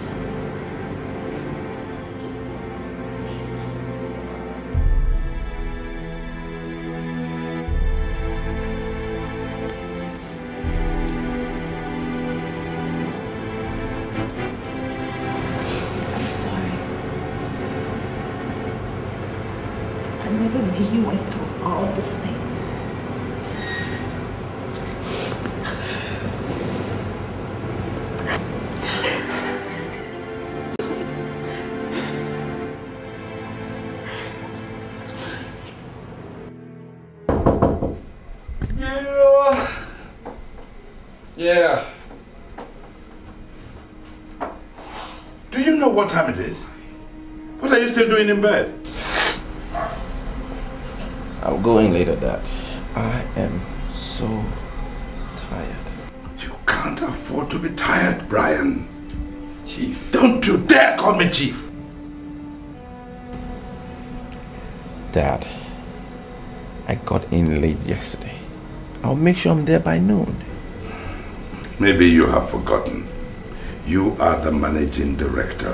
I'm sorry. I never knew you went through all this pain. Doing in bed? I'll go in later, Dad. I am so tired. You can't afford to be tired, Brian. Chief. Don't you dare call me Chief! Dad, I I got in late yesterday. I'll make sure I'm there by noon. Maybe you have forgotten. You are the managing director.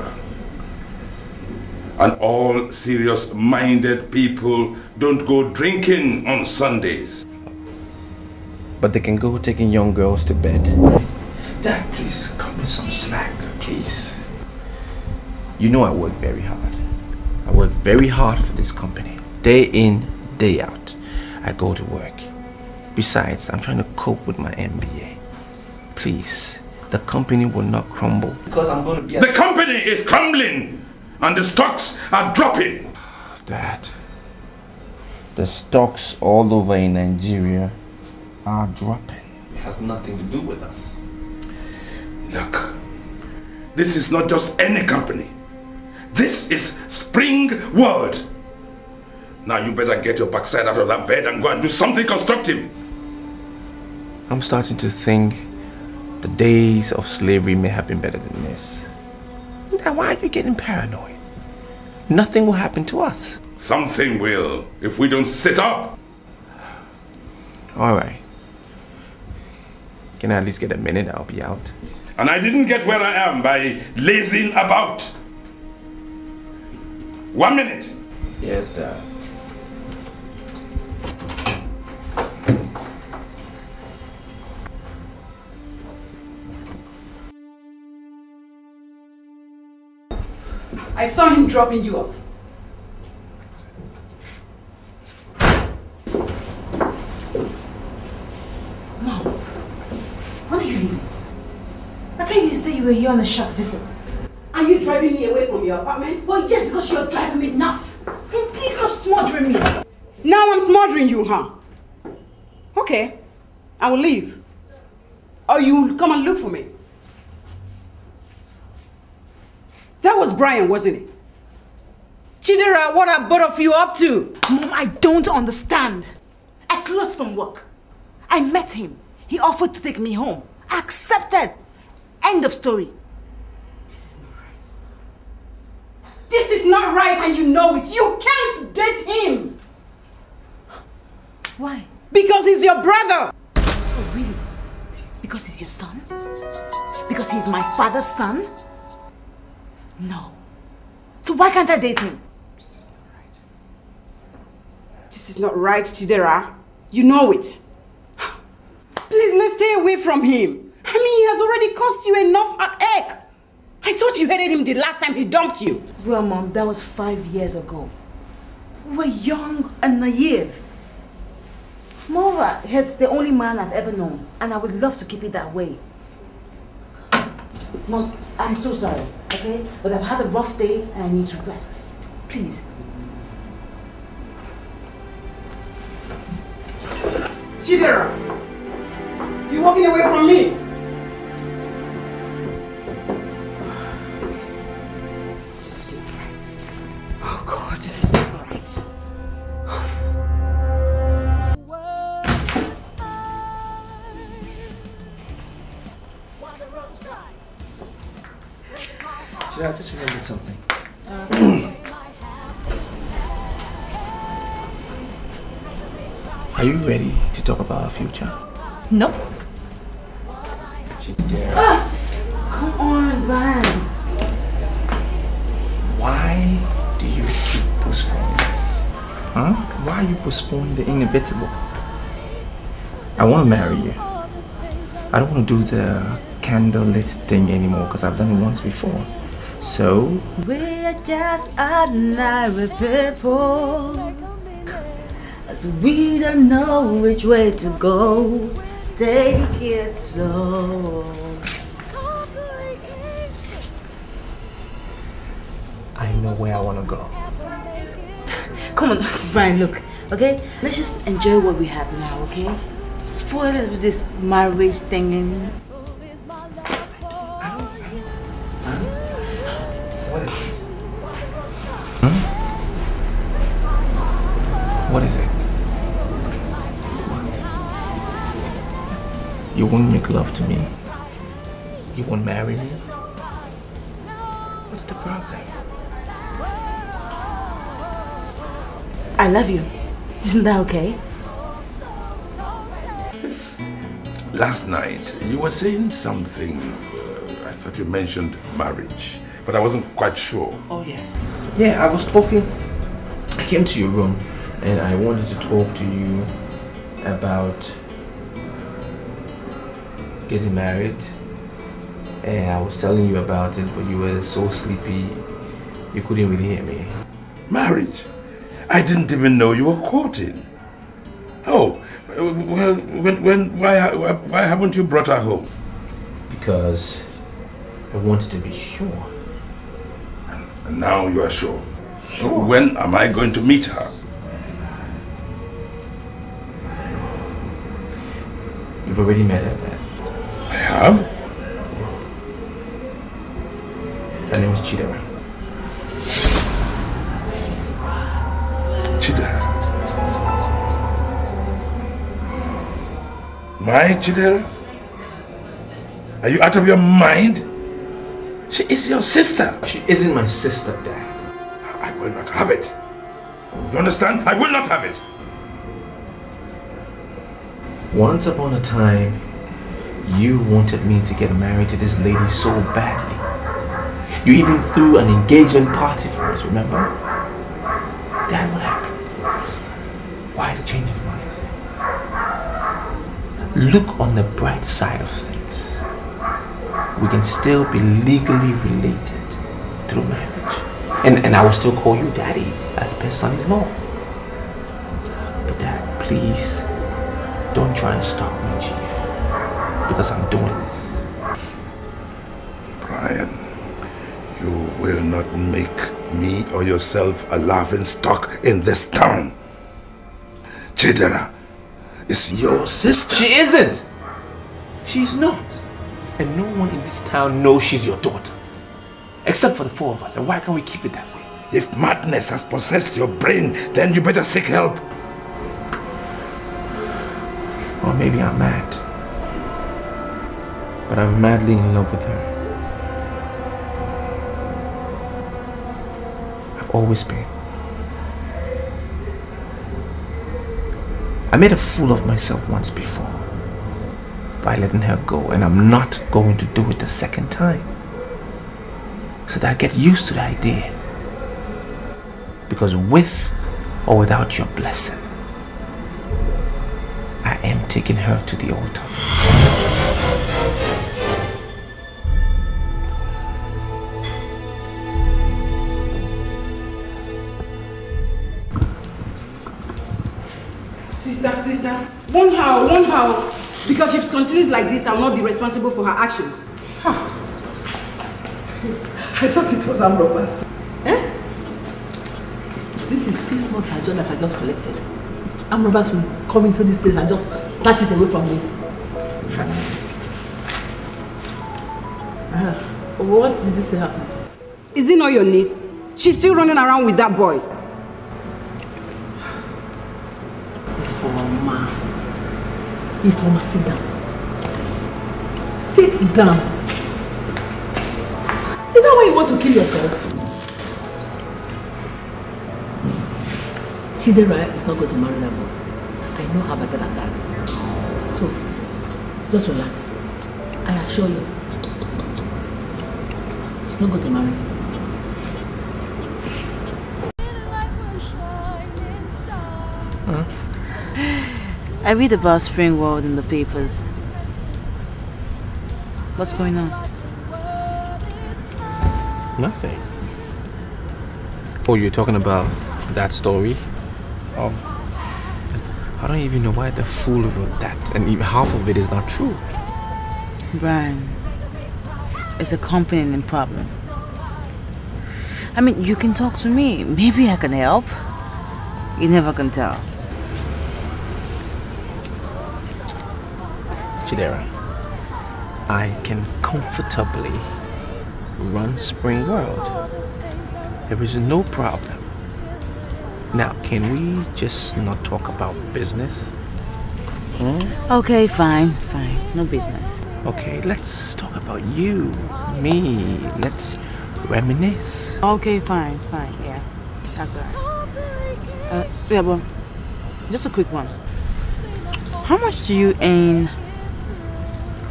And all serious-minded people don't go drinking on Sundays. But they can go taking young girls to bed. Dad, please, cut me some slack, please. You know I work very hard. I work very hard for this company. Day in, day out, I go to work. Besides, I'm trying to cope with my M B A. Please, the company will not crumble. Because I'm going to be- The company is crumbling! And the stocks are dropping! Dad, the stocks all over in Nigeria are dropping. It has nothing to do with us. Look, this is not just any company. This is Spring World. Now you better get your backside out of that bed and go and do something constructive. I'm starting to think the days of slavery may have been better than this. Dad, why are you getting paranoid? Nothing will happen to us. Something will, if we don't sit up. All right. Can I at least get a minute? I'll be out. And I didn't get where I am by lazing about. One minute. Yes, Dad. I saw him dropping you off. Mom, when are you leaving? I tell you, you said you were here on a short visit. Are you driving me away from your apartment? Well, yes, because you're driving me nuts. And please stop smothering me. Now I'm smothering you, huh? Okay, I will leave. Or you'll come and look for me. That was Brian, wasn't it? Chidera, what are both of you up to? Mom, I don't understand. I closed from work. I met him. He offered to take me home. I accepted. End of story. This is not right. This is not right and you know it. You can't date him. Why? Because he's your brother. Oh, really? Because he's your son? Because he's my father's son? No. So why can't I date him? This is not right. This is not right, Chidera. You know it. Please, let's stay away from him. I mean, he has already caused you enough heartache. I thought you hated him the last time he dumped you. Well, Mom, that was five years ago. We were young and naive. Moreover, he's the only man I've ever known, and I would love to keep it that way. Mom, I'm so sorry, okay? But I've had a rough day and I need to rest. Please. Chidera! You're walking away from me! This is not right. Oh God, this is not right. I just remembered something. Uh, Are you ready to talk about our future? No. Ah, come on, Brian. Why do you keep postponing this? Huh? Why are you postponing the inevitable? I want to marry you. I don't want to do the candlelit thing anymore because I've done it once before. So we're just ordinary people, as we don't know which way to go. Take it slow. I know where I want to go. Come on, Brian, look, okay? Let's just enjoy what we have now, okay? Spoil it with this marriage thing in. What is it? What? You won't make love to me. You won't marry me. What's the problem? I love you. Isn't that okay? Last night, you were saying something. Uh, I thought you mentioned marriage, but I wasn't quite sure. Oh, yes. Yeah, I was talking. I came to your room, and I wanted to talk to you about getting married. And I was telling you about it, but you were so sleepy, you couldn't really hear me. Marriage? I didn't even know you were courting. Oh, well, when, when, why, why haven't you brought her home? Because I wanted to be sure. And now you are sure? Sure. When am I going to meet her? You've already met her, man. I have? Yes. Her name is Chidera. Chidera? My Chidera? Are you out of your mind? She is your sister. She isn't my sister, Dad. I will not have it. You understand? I will not have it. Once upon a time, you wanted me to get married to this lady so badly. You even threw an engagement party for us, remember? Dad, what happened? Why the change of mind? Look on the bright side of things. We can still be legally related through marriage. And, and I will still call you Daddy as best son-in-law. But Dad, please, don't try and stop me, Chief. Because I'm doing this. Brian, you will not make me or yourself a laughing stock in this town. Chidera. It's your sister. She isn't. She's not. And no one in this town knows she's your daughter. Except for the four of us. And why can't we keep it that way? If madness has possessed your brain, then you better seek help. Or maybe I'm mad. But I'm madly in love with her. I've always been. I made a fool of myself once before by letting her go, and I'm not going to do it the second time. So that I get used to the idea. Because with or without your blessing, I am taking her to the altar. Sister, sister, warn her, warn her. Because if she continues like this, I will not be responsible for her actions. Huh. I thought it was armed robbers. Eh? This is six months her job that I just collected. Armed robbers will come into this place and just snatch it away from me. Uh, what did you say happened? Is it not your niece? She's still running around with that boy. Informa, sit down. Sit down. Is that why you want to kill yourself? Chidera is not going to marry that boy. I know her better than that. So, just relax. I assure you, she's not going to marry. I read about Spring World in the papers. What's going on? Nothing. Oh, you're talking about that story? Oh. I don't even know why the fool wrote that, and even half of it is not true. Brian, it's a company problem. I mean, you can talk to me. Maybe I can help. You never can tell. Chidera, I can comfortably run Spring World. There is no problem. Now, can we just not talk about business? Hmm? Okay, fine, fine. No business. Okay, let's talk about you, me. Let's reminisce. Okay, fine, fine. Yeah, that's all right. Uh, yeah, well, just a quick one. How much do you earn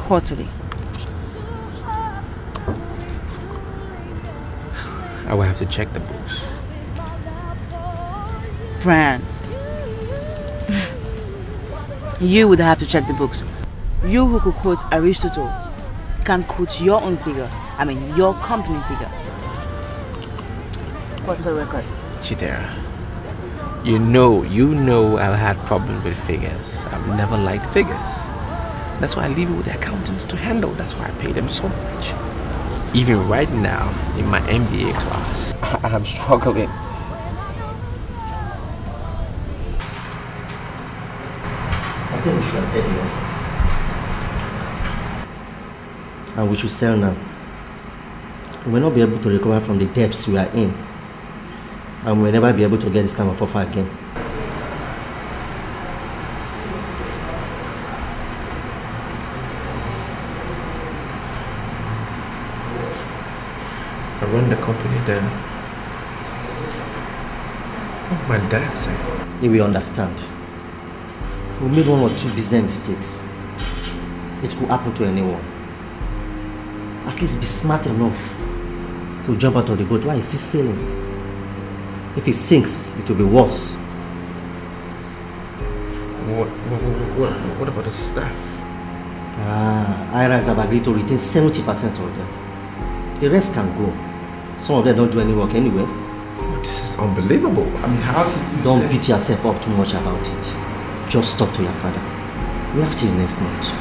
haughtily. I will have to check the books. Brian, you would have to check the books. You who could quote Aristotle can quote your own figure. I mean, your company figure. What's a record? Chidera, you know, you know I've had problems with figures. I've never liked figures. That's why I leave it with the accountants to handle. That's why I pay them so much. Even right now, in my M B A class, I I'm struggling. I think we should have said no. And we should sell now. We will not be able to recover from the depths we are in. And we will never be able to get this kind of offer again. I run the company down. What my dad said. He will understand. We made one or two business mistakes. It could happen to anyone. At least be smart enough to jump out of the boat while it's still sailing. If it sinks, it will be worse. What, what, what, what about the staff? Ah, I R As have agreed to retain seventy percent of them. The rest can go. Some of them don't do any work anyway. Oh, this is unbelievable. I mean, how... Don't say... beat yourself up too much about it. Just talk to your father. We have till next month.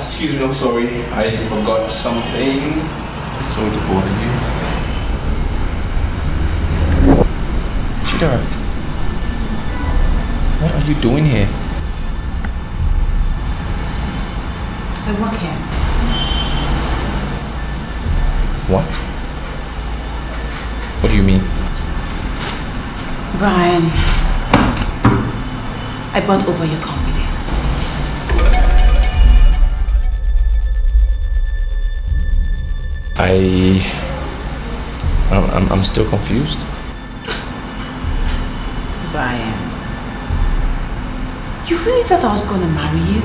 Excuse me, I'm sorry. I forgot something. Sorry to bother you. Chidera, what are you doing here? I work here. What? What do you mean? Brian, I bought over your company. I... I'm, I'm still confused. Brian, you really thought I was going to marry you?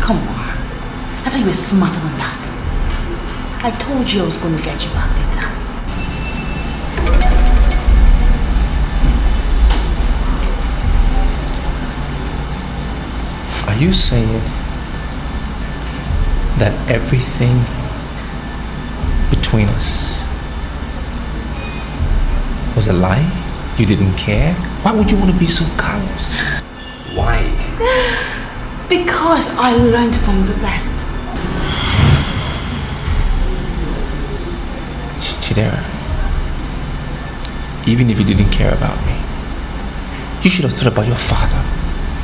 Come on. I thought you were smarter than that. I told you I was going to get you back later. Are you saying that everything between us was a lie? You didn't care? Why would you want to be so callous? Why? Because I learned from the best. Chidera, even if you didn't care about me, you should have thought about your father.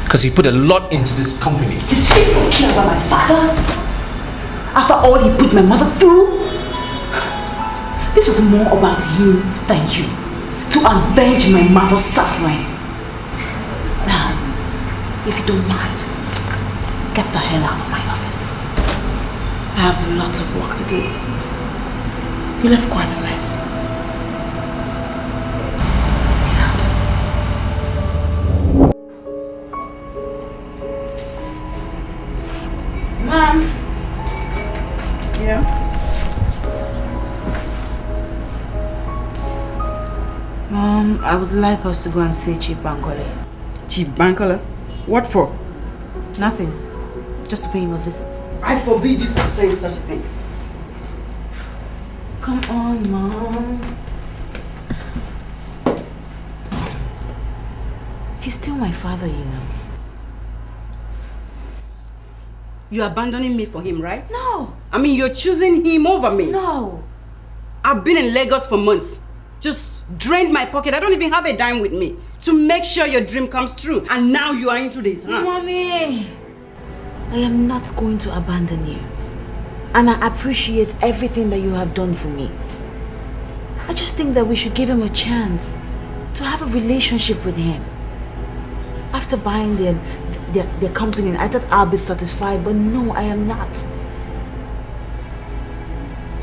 Because he put a lot into this company. You think you care about my father? After all he put my mother through? This was more about him than you. To avenge my mother's suffering. Now, if you don't mind, get the hell out of my office. I have lots of work to do. You left quite a mess. I would like us to go and see Chief Bankole. Chief Bankole? What for? Nothing. Just to pay him a visit. I forbid you from saying such a thing. Come on, Mom. He's still my father, you know. You're abandoning me for him, right? No. I mean, you're choosing him over me. No. I've been in Lagos for months. Just drained my pocket. I don't even have a dime with me to make sure your dream comes true. And now you are into this, huh? Mommy! I am not going to abandon you. And I appreciate everything that you have done for me. I just think that we should give him a chance to have a relationship with him. After buying their, their, their company, I thought I'll be satisfied, but no, I am not.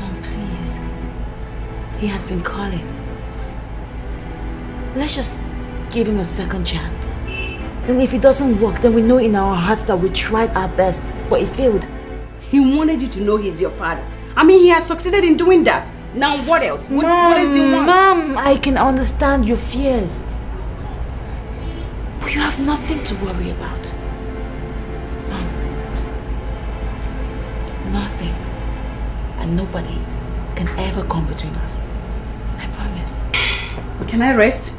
And please, he has been calling. Let's just give him a second chance. Then if it doesn't work, then we know in our hearts that we tried our best, but it failed. He wanted you to know he's your father. I mean, he has succeeded in doing that. Now what else? What, Mom, what does he want? Mom, I can understand your fears. But you have nothing to worry about. Mom, nothing and nobody can ever come between us. I promise. Can I rest?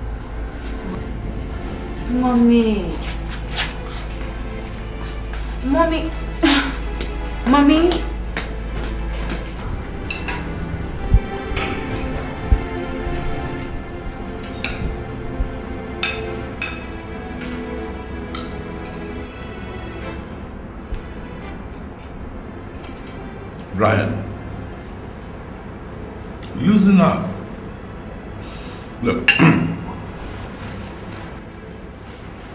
Mommy. Mommy. Mommy. Brian, loosen up. Look,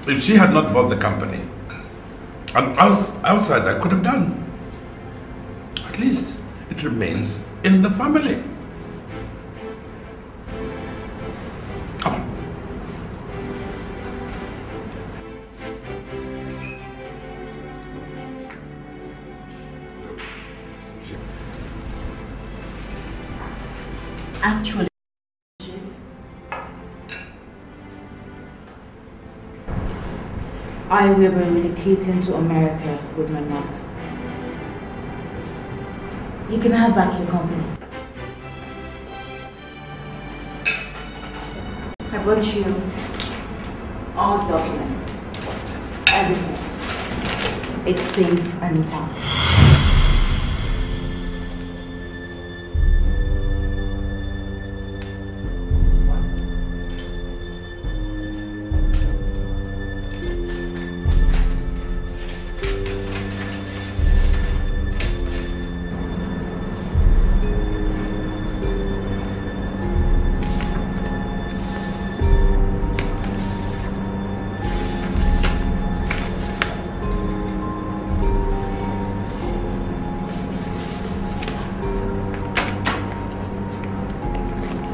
if she had not bought the company, and I was outside, I could have done. At least it remains in the family. Come on. Actually, Chief, I will be relocating to America with my mother. You can have back your company. I brought you all the documents, everything. It's safe and intact.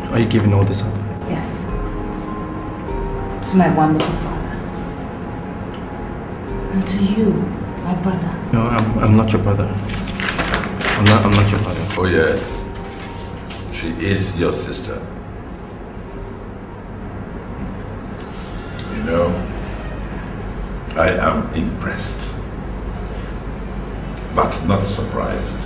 Are you giving all this up? Yes. To my wonderful father. And to you, my brother. No, I'm, I'm not your brother. I'm not, I'm not your brother. Oh yes. She is your sister. You know, I am impressed, but not surprised.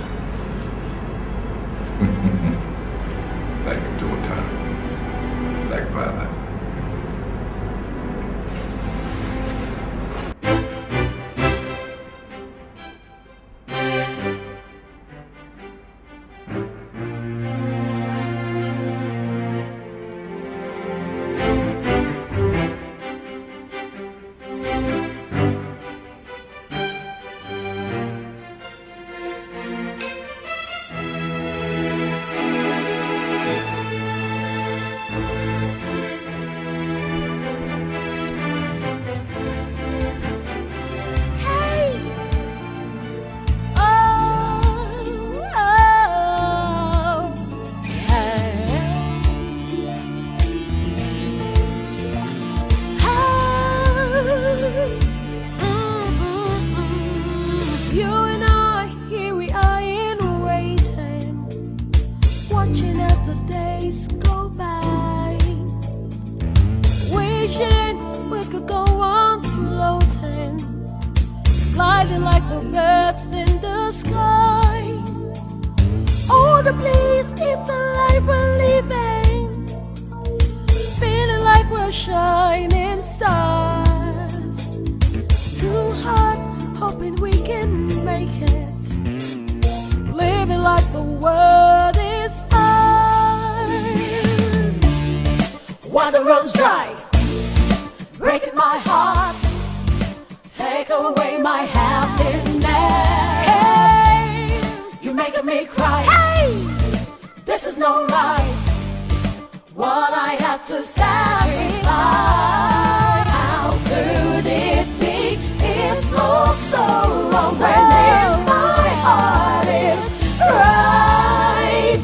Hey! This is no right. what I had to sacrifice. How could it be? It's all so wrong so when in my heart is right.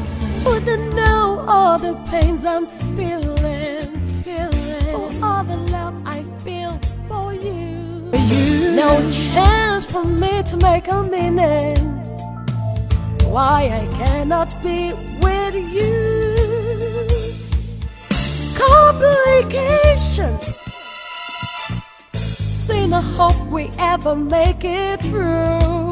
Would there know all the pains I'm feeling, feeling, oh, all the love I feel for you. you. No chance for me to make a meaning. Why I cannot be with you. Complications. Seen a hope we ever make it through.